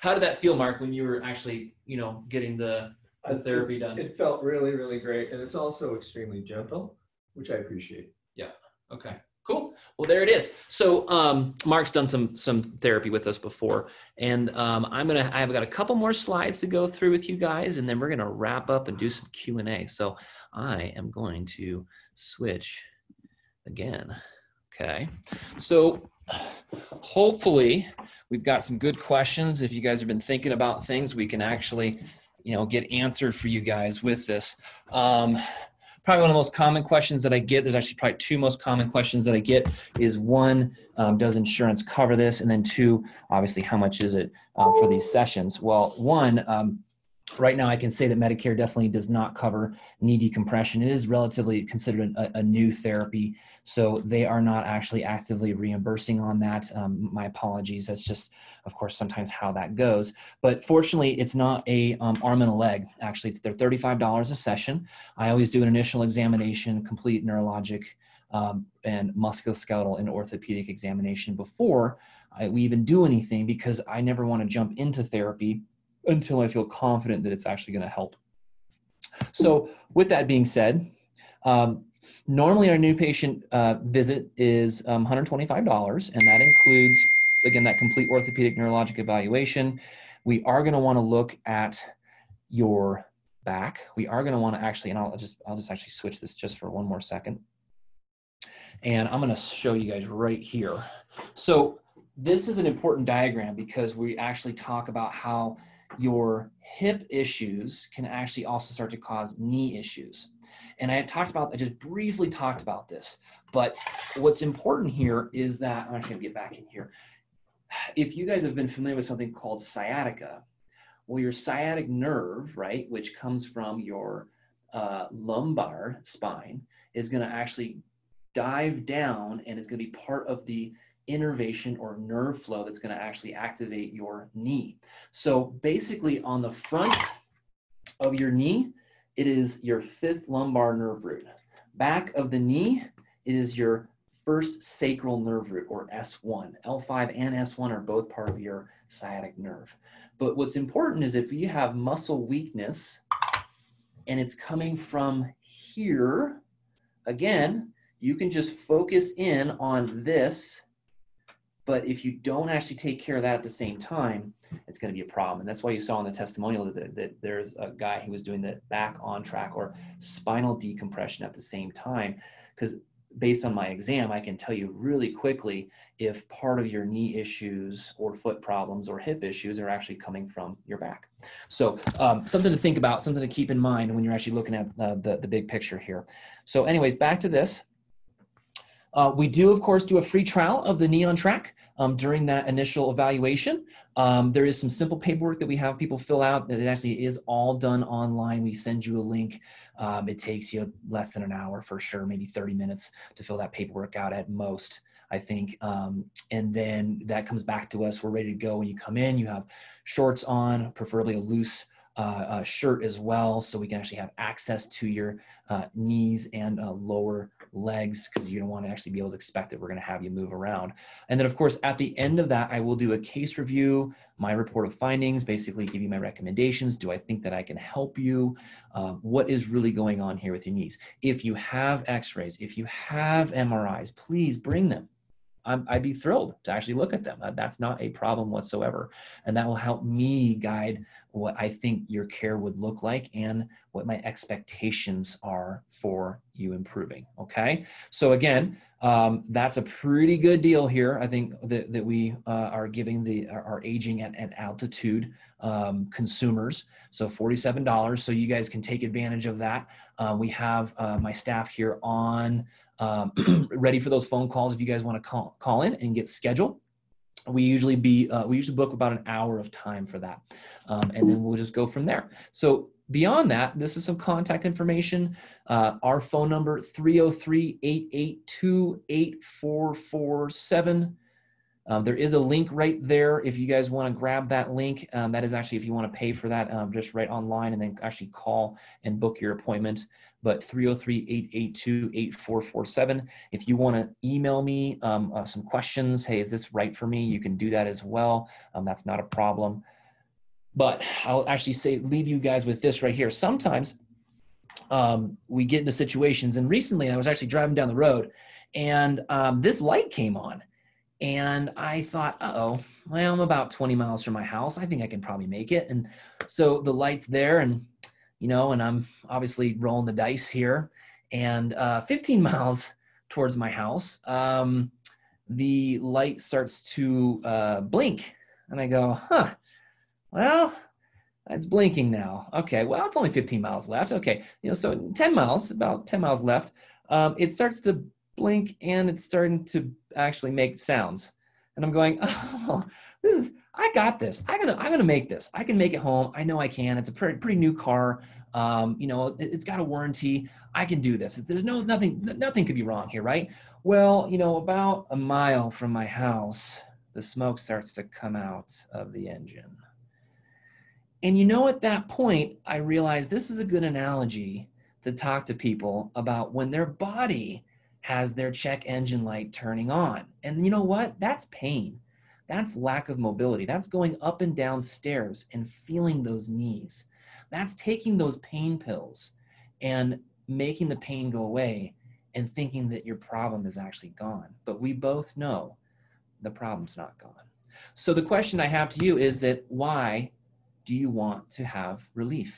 How did that feel, Mark, when you were actually, you know, getting the, the therapy done? It, it felt really, really great. And it's also extremely gentle, which I appreciate. Yeah. Okay, cool. Well, there it is. So um, Mark's done some some therapy with us before, and um, I'm gonna, I've got a couple more slides to go through with you guys, and then we're gonna wrap up and do some Q and A. So I am going to switch again. Okay, so hopefully we've got some good questions. If you guys have been thinking about things, we can actually, you know, get answered for you guys with this. Um, Probably one of the most common questions that I get, there's actually probably two most common questions that I get is one, um, does insurance cover this? And then two, obviously, how much is it uh, for these sessions? Well, one, um, right now I can say that Medicare definitely does not cover knee decompression. It is relatively considered a, a new therapy, so they are not actually actively reimbursing on that. Um, my apologies. That's just, of course, sometimes how that goes. But fortunately, it's not a um, arm and a leg. Actually, they're thirty-five dollars a session. I always do an initial examination, complete neurologic um, and musculoskeletal and orthopedic examination before I, we even do anything, because I never want to jump into therapy until I feel confident that it's actually going to help. So with that being said, um, normally our new patient uh, visit is um, one hundred twenty-five dollars, and that includes, again, that complete orthopedic neurologic evaluation. We are going to want to look at your back. We are going to want to actually, and I'll just, I'll just actually switch this just for one more second. And I'm going to show you guys right here. So this is an important diagram because we actually talk about how your hip issues can actually also start to cause knee issues. And I had talked about, I just briefly talked about this, but what's important here is that, I'm actually gonna get back in here. If you guys have been familiar with something called sciatica, well, your sciatic nerve, right, which comes from your uh, lumbar spine, is gonna actually dive down, and it's gonna be part of the innervation or nerve flow that's going to actually activate your knee. So basically on the front of your knee, it is your fifth lumbar nerve root. Back of the knee, it is your first sacral nerve root, or S one. L five and S one are both part of your sciatic nerve. But what's important is if you have muscle weakness and it's coming from here, again, you can just focus in on this. But if you don't actually take care of that at the same time, it's going to be a problem. And that's why you saw in the testimonial that, that there's a guy who was doing the back on track or spinal decompression at the same time. Because based on my exam, I can tell you really quickly if part of your knee issues or foot problems or hip issues are actually coming from your back. So um, something to think about, something to keep in mind when you're actually looking at uh, the, the big picture here. So anyways, back to this. Uh, we do, of course, do a free trial of the KneeOnTrack um, during that initial evaluation. Um, there is some simple paperwork that we have people fill out that it actually is all done online. We send you a link. Um, it takes you less than an hour for sure, maybe thirty minutes to fill that paperwork out at most, I think. Um, and then that comes back to us. We're ready to go. When you come in, you have shorts on, preferably a loose Uh, a shirt as well, so we can actually have access to your uh, knees and uh, lower legs, because you don't want to actually be able to expect that we're going to have you move around. And then, of course, at the end of that, I will do a case review, my report of findings, basically give you my recommendations. Do I think that I can help you? Uh, what is really going on here with your knees? If you have x-rays, if you have M R Is, please bring them. I'd be thrilled to actually look at them. That's not a problem whatsoever. And that will help me guide what I think your care would look like and what my expectations are for you improving, okay? So again, um, that's a pretty good deal here. I think that, that we uh, are giving the our aging at, at altitude um, consumers. So forty-seven dollars, so you guys can take advantage of that. Uh, we have uh, my staff here on Um, ready for those phone calls if you guys want to call, call in and get scheduled. We usually be uh, we usually book about an hour of time for that, um, and then we'll just go from there. So beyond that, this is some contact information. Uh, our phone number three oh three, eight eight two, eight four four seven. Um, there is a link right there if you guys want to grab that link. Um, that is actually if you want to pay for that, um, just right online and then actually call and book your appointment. But three oh three, eight eight two, eight four four seven. If you want to email me um, uh, some questions, hey, is this right for me? You can do that as well. Um, that's not a problem. But I'll actually say, leave you guys with this right here. Sometimes um, we get into situations, and recently I was actually driving down the road and um, this light came on. And I thought, uh-oh, well, I'm about twenty miles from my house. I think I can probably make it. And so the light's there and, you know, and I'm obviously rolling the dice here. And uh, fifteen miles towards my house, um, the light starts to uh, blink. And I go, huh, well, it's blinking now. Okay, well, it's only fifteen miles left. Okay, you know, so ten miles, about ten miles left. Um, it starts to blink and it's starting to actually make sounds. And I'm going, oh, this is, I got this. I'm gonna, I'm gonna make this. I can make it home. I know I can. It's a pretty, pretty new car. Um, you know, it, it's got a warranty. I can do this. There's no, nothing, nothing could be wrong here, right? Well, you know, about a mile from my house, the smoke starts to come out of the engine. And you know, at that point, I realized this is a good analogy to talk to people about when their body has their check engine light turning on. And you know what? That's pain. That's lack of mobility. That's going up and down stairs and feeling those knees. That's taking those pain pills and making the pain go away and thinking that your problem is actually gone. But we both know the problem's not gone. So the question I have to you is that why do you want to have relief?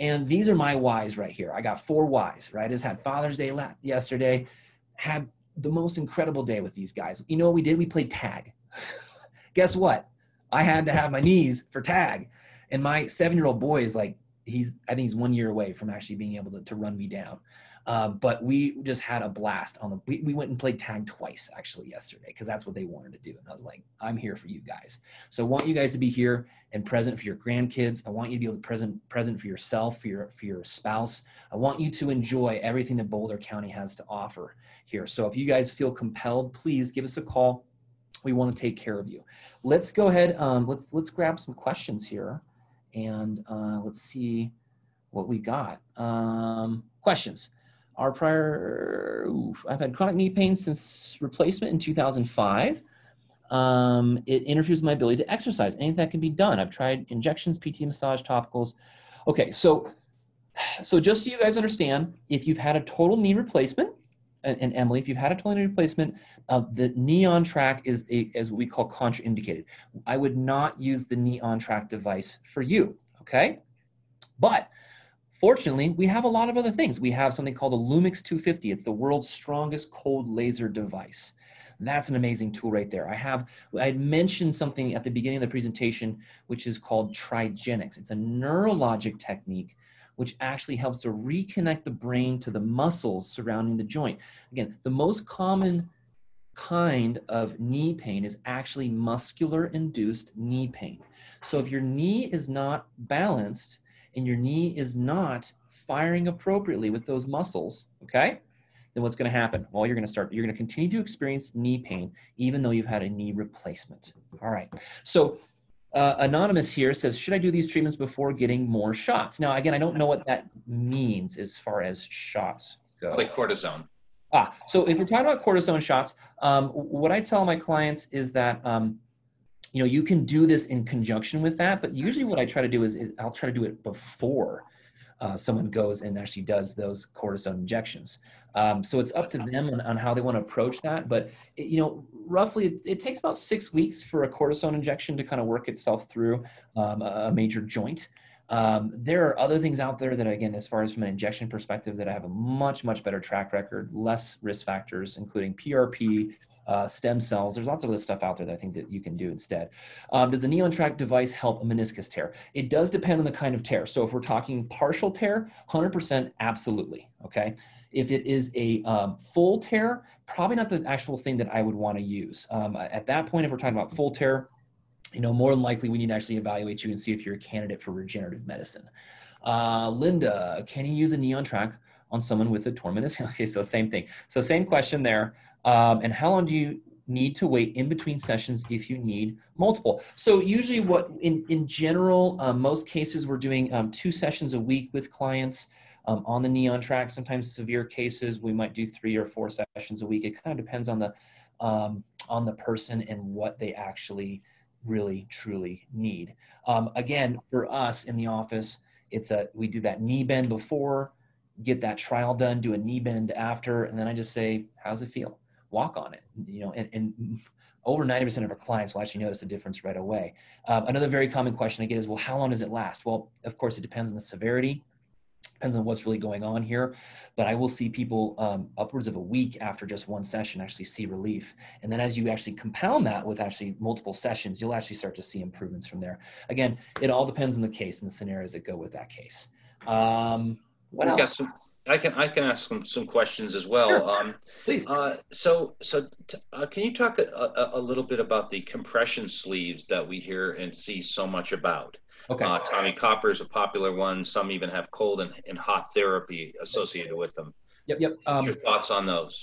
And these are my whys right here. I got four whys, right? I just had Father's Day yesterday, had the most incredible day with these guys. You know what we did? We played tag. Guess what? I had to have my knees for tag. And my seven-year-old boy is like, he's, I think he's one year away from actually being able to, to run me down. Uh, but we just had a blast on the, we, we went and played tag twice actually yesterday, because that's what they wanted to do. And I was like, I'm here for you guys. So I want you guys to be here and present for your grandkids. I want you to be able to present, present for yourself, for your, for your spouse. I want you to enjoy everything that Boulder County has to offer here. So if you guys feel compelled, please give us a call. We want to take care of you. Let's go ahead. Um, let's, let's grab some questions here and uh, let's see what we got. Um, questions. Our prior, oof, I've had chronic knee pain since replacement in two thousand five. Um, it interferes with my ability to exercise. Anything that can be done. I've tried injections, P T massage, topicals. Okay, so, so just so you guys understand, if you've had a total knee replacement, and, and Emily, if you've had a total knee replacement, uh, the KneeOnTrack is, a, is what we call contraindicated. I would not use the KneeOnTrack device for you, okay? But fortunately, we have a lot of other things. We have something called a Lumix two fifty. It's the world's strongest cold laser device. That's an amazing tool right there. I have, I had mentioned something at the beginning of the presentation, which is called Trigenics. It's a neurologic technique which actually helps to reconnect the brain to the muscles surrounding the joint. Again, the most common kind of knee pain is actually muscular-induced knee pain. So if your knee is not balanced and your knee is not firing appropriately with those muscles, okay, then what's going to happen? Well, you're going to start, you're going to continue to experience knee pain even though you've had a knee replacement. All right. So Uh, Anonymous here says, should I do these treatments before getting more shots? Now, again, I don't know what that means as far as shots go. Like cortisone. Ah, so if we're talking about cortisone shots, um, what I tell my clients is that, um, you know, you can do this in conjunction with that, but usually what I try to do is I'll try to do it before uh, someone goes and actually does those cortisone injections. Um, so it's up to them on, on how they want to approach that. But, it, you know, roughly it, it takes about six weeks for a cortisone injection to kind of work itself through um, a major joint. Um, there are other things out there that, again, as far as from an injection perspective, that I have a much, much better track record, less risk factors, including P R P, Uh, stem cells. There's lots of other stuff out there that I think that you can do instead. Um, does the KneeOnTrack device help a meniscus tear? It does depend on the kind of tear. So if we're talking partial tear, one hundred percent absolutely, okay? If it is a um, full tear, probably not the actual thing that I would want to use. Um, at that point, if we're talking about full tear, you know, more than likely we need to actually evaluate you and see if you're a candidate for regenerative medicine. Uh, Linda, can you use a KneeOnTrack on someone with a torn meniscus? Okay, so same thing. So same question there. Um, and how long do you need to wait in between sessions if you need multiple? So usually what in, in general, uh, most cases we're doing um, two sessions a week with clients um, on the KneeOnTrack. Sometimes severe cases, we might do three or four sessions a week. It kind of depends on the, um, on the person and what they actually really truly need. Um, again, for us in the office, it's a, we do that knee bend before, get that trial done, do a knee bend after, and then I just say, how's it feel? Walk on it, you know, and, and over ninety percent of our clients will actually notice a difference right away. Um, another very common question I get is, well, how long does it last? Well, of course, it depends on the severity, depends on what's really going on here, but I will see people um, upwards of a week after just one session actually see relief. And then as you actually compound that with actually multiple sessions, you'll actually start to see improvements from there. Again, it all depends on the case and the scenarios that go with that case. Um, What else? Got some, I can I can ask some, some questions as well. Sure. Um, Please. Uh, so so t uh, can you talk a, a, a little bit about the compression sleeves that we hear and see so much about? Okay. Uh, Tommy Copper is a popular one. Some even have cold and, and hot therapy associated with them. Yep. Yep. Um, What's your thoughts on those?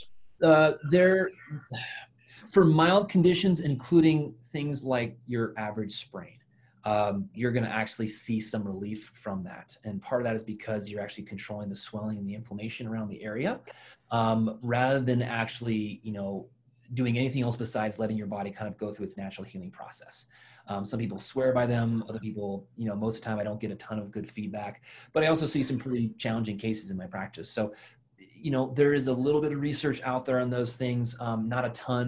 Uh, they're for mild conditions, including things like your average sprain. Um, you're going to actually see some relief from that. And part of that is because you're actually controlling the swelling and the inflammation around the area, um, rather than actually, you know, doing anything else besides letting your body kind of go through its natural healing process. Um, some people swear by them. Other people, you know, most of the time I don't get a ton of good feedback, but I also see some pretty challenging cases in my practice. So, you know, there is a little bit of research out there on those things. Um, not a ton.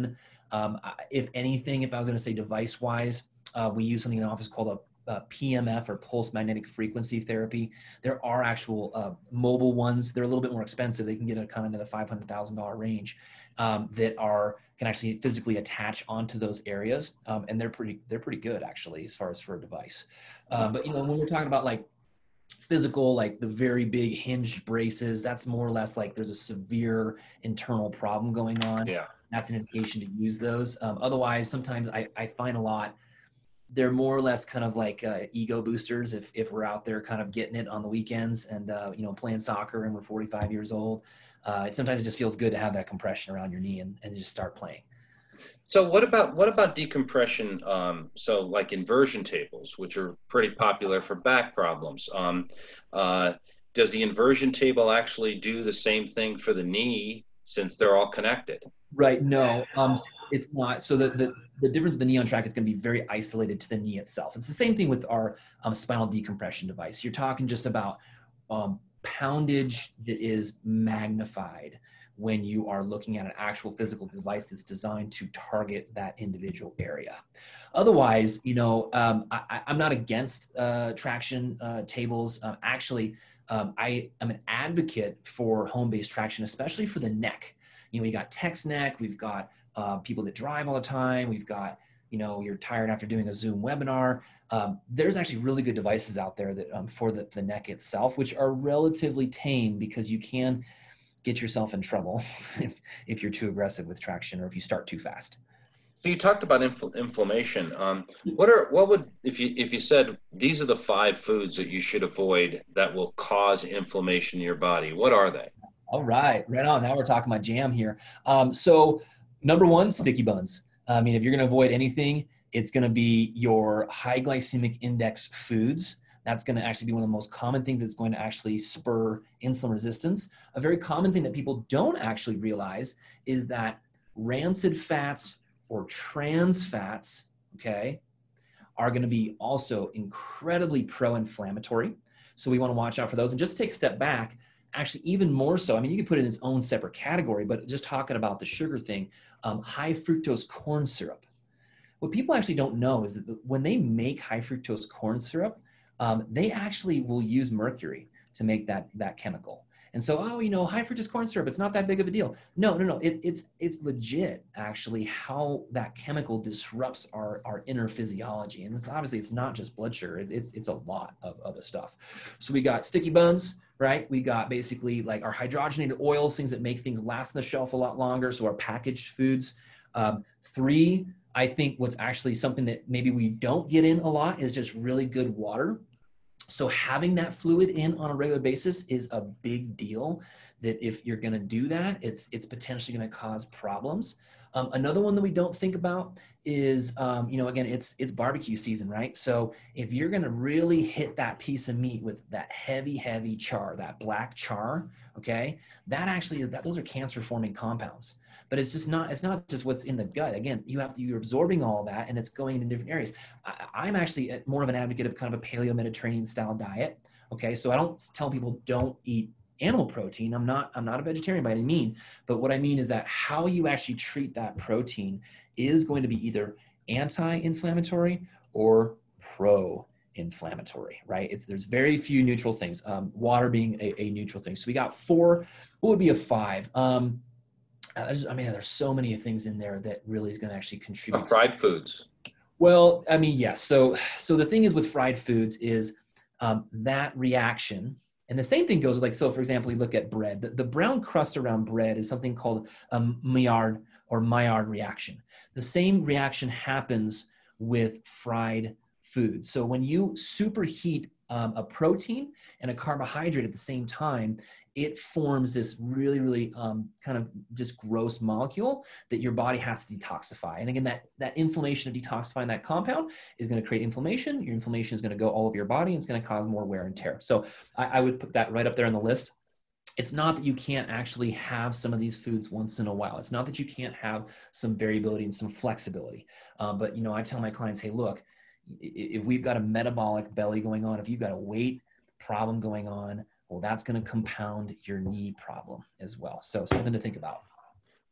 Um, if anything, if I was going to say device wise, Uh, we use something in the office called a, a P M F, or pulse magnetic frequency therapy. There are actual uh, mobile ones. They're a little bit more expensive. They can get a, kind of into the five hundred thousand dollar range um, that are can actually physically attach onto those areas, um, and they're pretty they're pretty good actually as far as for a device. Uh, but you know, when we're talking about like physical, like the very big hinged braces, that's more or less like there's a severe internal problem going on. Yeah, that's an indication to use those. Um, otherwise, sometimes I, I find a lot. They're more or less kind of like uh, ego boosters if, if we're out there kind of getting it on the weekends and, uh, you know, playing soccer and we're forty-five years old. Uh, it, sometimes it just feels good to have that compression around your knee and, and just start playing. So what about, what about decompression? Um, so like inversion tables, which are pretty popular for back problems. Um, uh, does the inversion table actually do the same thing for the knee since they're all connected? Right. No, um, it's not. So the, the, The difference with the KneeOnTrack is going to be very isolated to the knee itself. It's the same thing with our um, spinal decompression device. You're talking just about um, poundage that is magnified when you are looking at an actual physical device that's designed to target that individual area. Otherwise, you know, um, I, I'm not against uh, traction uh, tables. Um, actually, um, I am an advocate for home-based traction, especially for the neck. You know, we got text neck, we've got Uh, people that drive all the time. We've got you know, you're tired after doing a Zoom webinar. Um, there's actually really good devices out there that um, for the, the neck itself, which are relatively tame because you can get yourself in trouble if, if you're too aggressive with traction or if you start too fast. So you talked about infl inflammation. Um, what are, what would, if you, if you said, these are the five foods that you should avoid that will cause inflammation in your body, what are they? All right, right on. Now we're talking about jam here. Um, so number one, sticky buns. I mean, if you're going to avoid anything, it's going to be your high glycemic index foods. That's going to actually be one of the most common things that's going to actually spur insulin resistance. A very common thing that people don't actually realize is that rancid fats or trans fats, okay, are going to be also incredibly pro-inflammatory. So we want to watch out for those. And just take a step back. Actually, even more so, I mean, you could put it in its own separate category, but just talking about the sugar thing, um, high fructose corn syrup. What people actually don't know is that when they make high fructose corn syrup, um, they actually will use mercury to make that, that chemical. And so, oh, you know, high fructose corn syrup, it's not that big of a deal. No, no, no, it, it's, it's legit actually how that chemical disrupts our, our inner physiology. And it's obviously, it's not just blood sugar, it, it's, it's a lot of other stuff. So we got sticky buns, right? We got basically like our hydrogenated oils, things that make things last on the shelf a lot longer. So our packaged foods. Um, three, I think what's actually something that maybe we don't get in a lot is just really good water. So having that fluid in on a regular basis is a big deal, that if you're going to do that, it's, it's potentially going to cause problems. Um, another one that we don't think about is, um, you know, again, it's, it's barbecue season, right? So if you're going to really hit that piece of meat with that heavy, heavy char, that black char, okay, that actually, that, those are cancer forming compounds, but it's just not, it's not just what's in the gut. Again, you have to, you're absorbing all that and it's going into different areas. I, I'm actually more of an advocate of kind of a paleo Mediterranean style diet. Okay. So I don't tell people don't eat animal protein. I'm not, I'm not a vegetarian by any means, but what I mean is that how you actually treat that protein is going to be either anti-inflammatory or pro-inflammatory, right? It's, there's very few neutral things, um, water being a, a neutral thing. So we got four. What would be a five? Um, I, just, I mean, there's so many things in there that really is going to actually contribute. Uh, fried foods. Well, I mean, yes. So, so the thing is with fried foods is um, that reaction. And the same thing goes with like, so for example, you look at bread, the, the brown crust around bread is something called a Maillard or Maillard reaction. The same reaction happens with fried food. So when you superheat um, a protein and a carbohydrate at the same time, it forms this really, really um, kind of just gross molecule that your body has to detoxify. And again, that, that inflammation of detoxifying that compound is going to create inflammation. Your inflammation is going to go all over your body and it's going to cause more wear and tear. So I, I would put that right up there on the list. It's not that you can't actually have some of these foods once in a while. It's not that you can't have some variability and some flexibility. Uh, but, you know, I tell my clients, hey, look, if we've got a metabolic belly going on, if you've got a weight problem going on, well, that's going to compound your knee problem as well. So something to think about.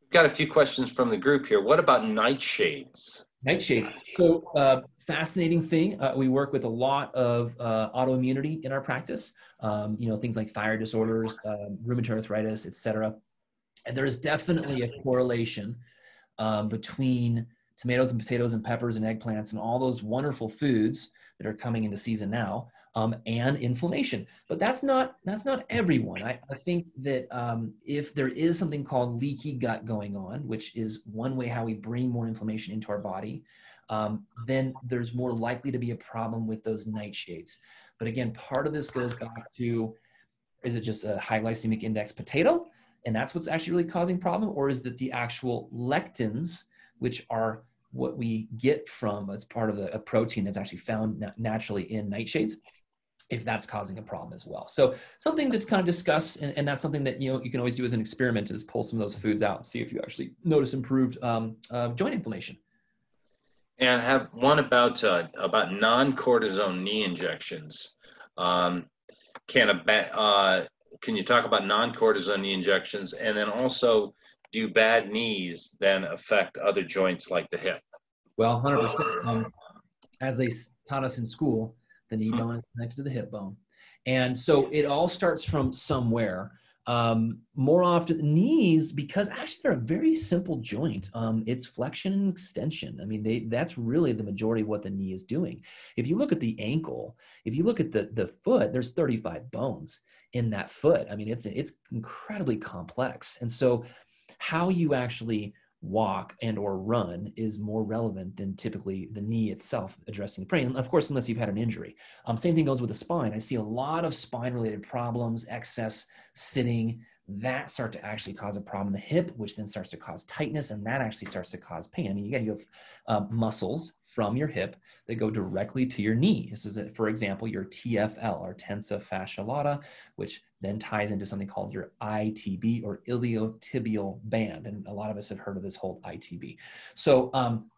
We've got a few questions from the group here. What about nightshades? Nightshades. So uh, fascinating thing. Uh, we work with a lot of uh, autoimmunity in our practice. Um, you know, things like thyroid disorders, um, rheumatoid arthritis, et cetera. And there is definitely a correlation um, between tomatoes and potatoes and peppers and eggplants and all those wonderful foods that are coming into season now. Um, and inflammation, but that's not that's not everyone. I, I think that um, if there is something called leaky gut going on, which is one way how we bring more inflammation into our body, um, then there's more likely to be a problem with those nightshades. But again, part of this goes back to, is it just a high glycemic index potato, and that's what's actually really causing problem, or is that the actual lectins, which are what we get from as part of the, a protein that's actually found na naturally in nightshades, if that's causing a problem as well. So something to kind of discuss, and, and that's something that, you know, you can always do as an experiment, is pull some of those foods out and see if you actually notice improved um, uh, joint inflammation. And I have one about, uh, about non-cortisone knee injections. Um, can, a uh, can you talk about non-cortisone knee injections? And then also, do bad knees then affect other joints like the hip? Well, one hundred percent. Um, as they taught us in school, the knee bone is connected to the hip bone. And so it all starts from somewhere. Um, more often, knees, because actually they're a very simple joint. Um, it's flexion and extension. I mean, they, that's really the majority of what the knee is doing. If you look at the ankle, if you look at the, the foot, there's thirty-five bones in that foot. I mean, it's, it's incredibly complex. And so how you actually walk and or run is more relevant than typically the knee itself addressing the pain. Of course, unless you've had an injury. Um, same thing goes with the spine. I see a lot of spine related problems, excess sitting, that start to actually cause a problem in the hip, which then starts to cause tightness, and that actually starts to cause pain. I mean, you got to have uh, muscles from your hip that go directly to your knee. This is, for example, your T F L, or tensa fascia lata, which then ties into something called your I T B, or iliotibial band. And a lot of us have heard of this whole I T B. So um,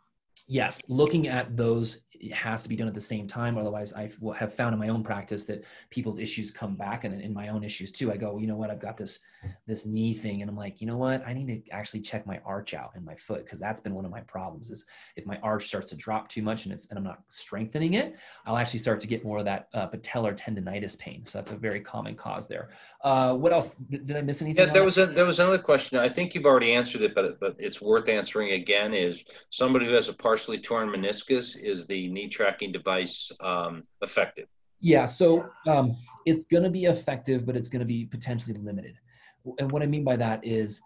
yes, looking at those has to be done at the same time. Otherwise, I have found in my own practice that people's issues come back, and in my own issues too, I go, you know what, I've got this, this knee thing. And I'm like, you know what, I need to actually check my arch out in my foot, because that's been one of my problems, is if my arch starts to drop too much and it's, and I'm not strengthening it, I'll actually start to get more of that uh, patellar tendonitis pain. So that's a very common cause there. Uh, what else? Did, did I miss anything? Yeah, there was a, there was another question. I think you've already answered it, but, but it's worth answering again, is somebody who has a partially torn meniscus, is the knee tracking device um, effective? Yeah, so um, it's going to be effective, but it's going to be potentially limited. And what I mean by that is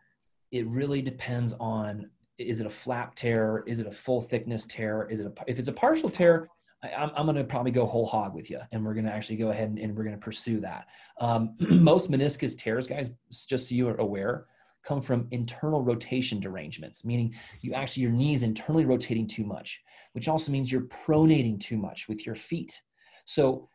it really depends on, is it a flap tear? Is it a full thickness tear? Is it a, if it's a partial tear, I, I'm, I'm going to probably go whole hog with you, and we're going to actually go ahead and, and we're going to pursue that. Um, most meniscus tears, guys, just so you are aware, come from internal rotation derangements, meaning you actually, your knees internally rotating too much, which also means you're pronating too much with your feet. So,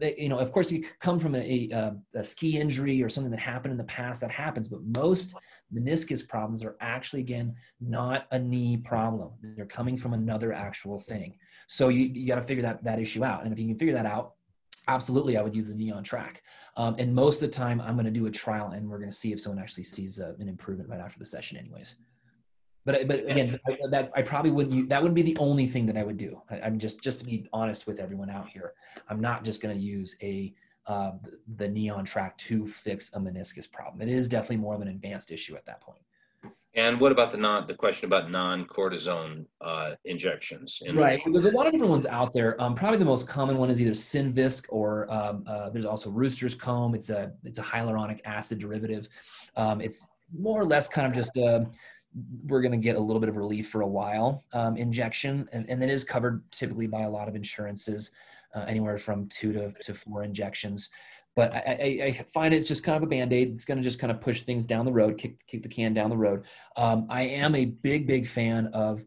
they, you know, of course it could come from a, a, a ski injury or something that happened in the past, that happens, but most meniscus problems are actually, again, not a knee problem. They're coming from another actual thing. So you, you got to figure that, that issue out. And if you can figure that out, absolutely, I would use the KneeOnTrack. Um, and most of the time, I'm going to do a trial, and we're going to see if someone actually sees uh, an improvement right after the session anyways. But, but again, I, that, I probably wouldn't use, that wouldn't be the only thing that I would do. I, I'm just, just to be honest with everyone out here, I'm not just going to use a, uh, the KneeOnTrack to fix a meniscus problem. It is definitely more of an advanced issue at that point. And what about the non, the question about non-cortisone uh, injections? In right. The there's a lot of different ones out there. Um, probably the most common one is either Synvisc, or um, uh, there's also Rooster's Comb. It's a, it's a hyaluronic acid derivative. Um, it's more or less kind of just a, we're going to get a little bit of relief for a while um, injection. And, and it is covered typically by a lot of insurances, uh, anywhere from two to, to four injections. But I, I, I find it's just kind of a Band-Aid. It's going to just kind of push things down the road, kick, kick the can down the road. Um, I am a big, big fan of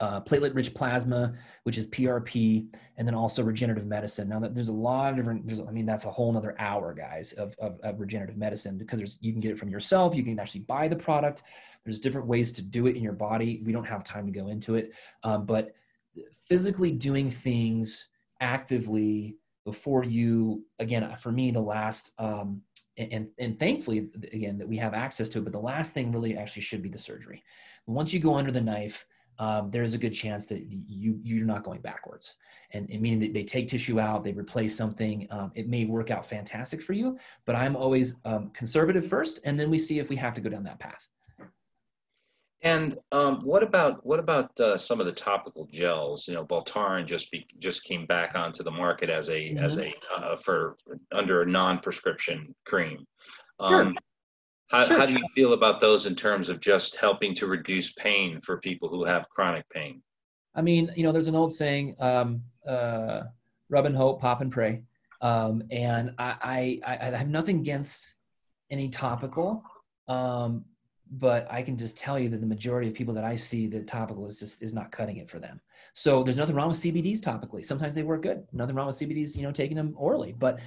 uh, platelet-rich plasma, which is P R P, and then also regenerative medicine. Now, that there's a lot of different, there's, I mean, that's a whole nother hour, guys, of, of, of regenerative medicine, because there's, you can get it from yourself. You can actually buy the product. There's different ways to do it in your body. We don't have time to go into it. Um, but physically doing things actively before you, again, for me, the last, um, and, and thankfully, again, that we have access to it, but the last thing really actually should be the surgery. Once you go under the knife, um, there's a good chance that you, you're not going backwards. And, and meaning that they take tissue out, they replace something. Um, it may work out fantastic for you, but I'm always um, conservative first, and then we see if we have to go down that path. And um, what about what about uh, some of the topical gels? You know, Voltaren just be, just came back onto the market as a mm-hmm. as a uh, for under a non-prescription cream. Um, sure. How, sure. how do you feel about those in terms of just helping to reduce pain for people who have chronic pain? I mean, you know, there's an old saying: um, uh, "Rub and hope, pop and pray." Um, and I, I I have nothing against any topical. Um, But I can just tell you that the majority of people that I see, the topical is just is not cutting it for them. So there's nothing wrong with C B Ds topically. Sometimes they work good. Nothing wrong with C B Ds, you know, taking them orally. But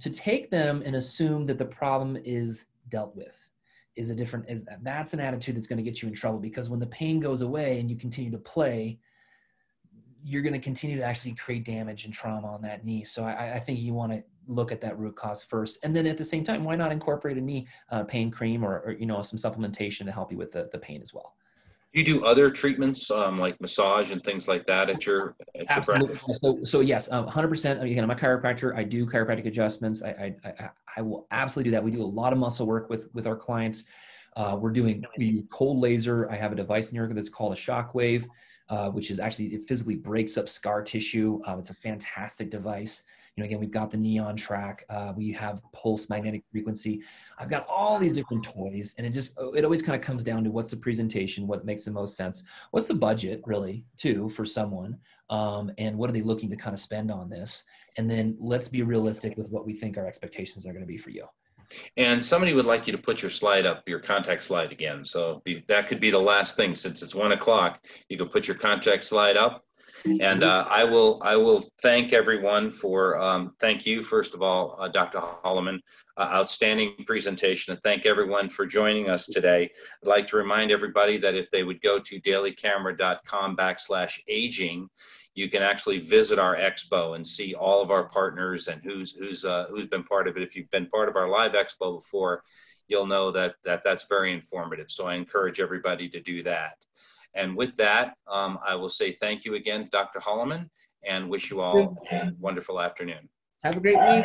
to take them and assume that the problem is dealt with is a different, is that's an attitude that's going to get you in trouble, because when the pain goes away and you continue to play, you're going to continue to actually create damage and trauma on that knee. So I, I think you want to look at that root cause first. And then at the same time, why not incorporate a knee uh, pain cream or, or, you know, some supplementation to help you with the, the pain as well. you do other treatments um, like massage and things like that at your, at your practice? So, so yes, um, one hundred percent. Again, I'm a chiropractor. I do chiropractic adjustments. I, I, I, I will absolutely do that. We do a lot of muscle work with, with our clients. Uh, we're doing we do cold laser. I have a device in Europe that's called a shockwave, uh, which is actually, it physically breaks up scar tissue. Uh, it's a fantastic device. You know, again, we've got the KneeOnTrack. Uh, we have pulse magnetic frequency. I've got all these different toys, and it just, it always kind of comes down to what's the presentation, what makes the most sense, what's the budget really too for someone, um, and what are they looking to kind of spend on this? And then let's be realistic with what we think our expectations are going to be for you. And somebody would like you to put your slide up, your contact slide again. So be, that could be the last thing, since it's one o'clock, you can put your contact slide up. And uh, I will I will thank everyone for, um, thank you, first of all, uh, Doctor Hollaman, uh, outstanding presentation, and thank everyone for joining us today. I'd like to remind everybody that if they would go to dailycamera.com backslash aging, you can actually visit our expo and see all of our partners and who's, who's, uh, who's been part of it. If you've been part of our live expo before, you'll know that, that that's very informative. So I encourage everybody to do that. And with that, um, I will say thank you again, Doctor Hollaman, and wish you all a wonderful afternoon. Have a great week.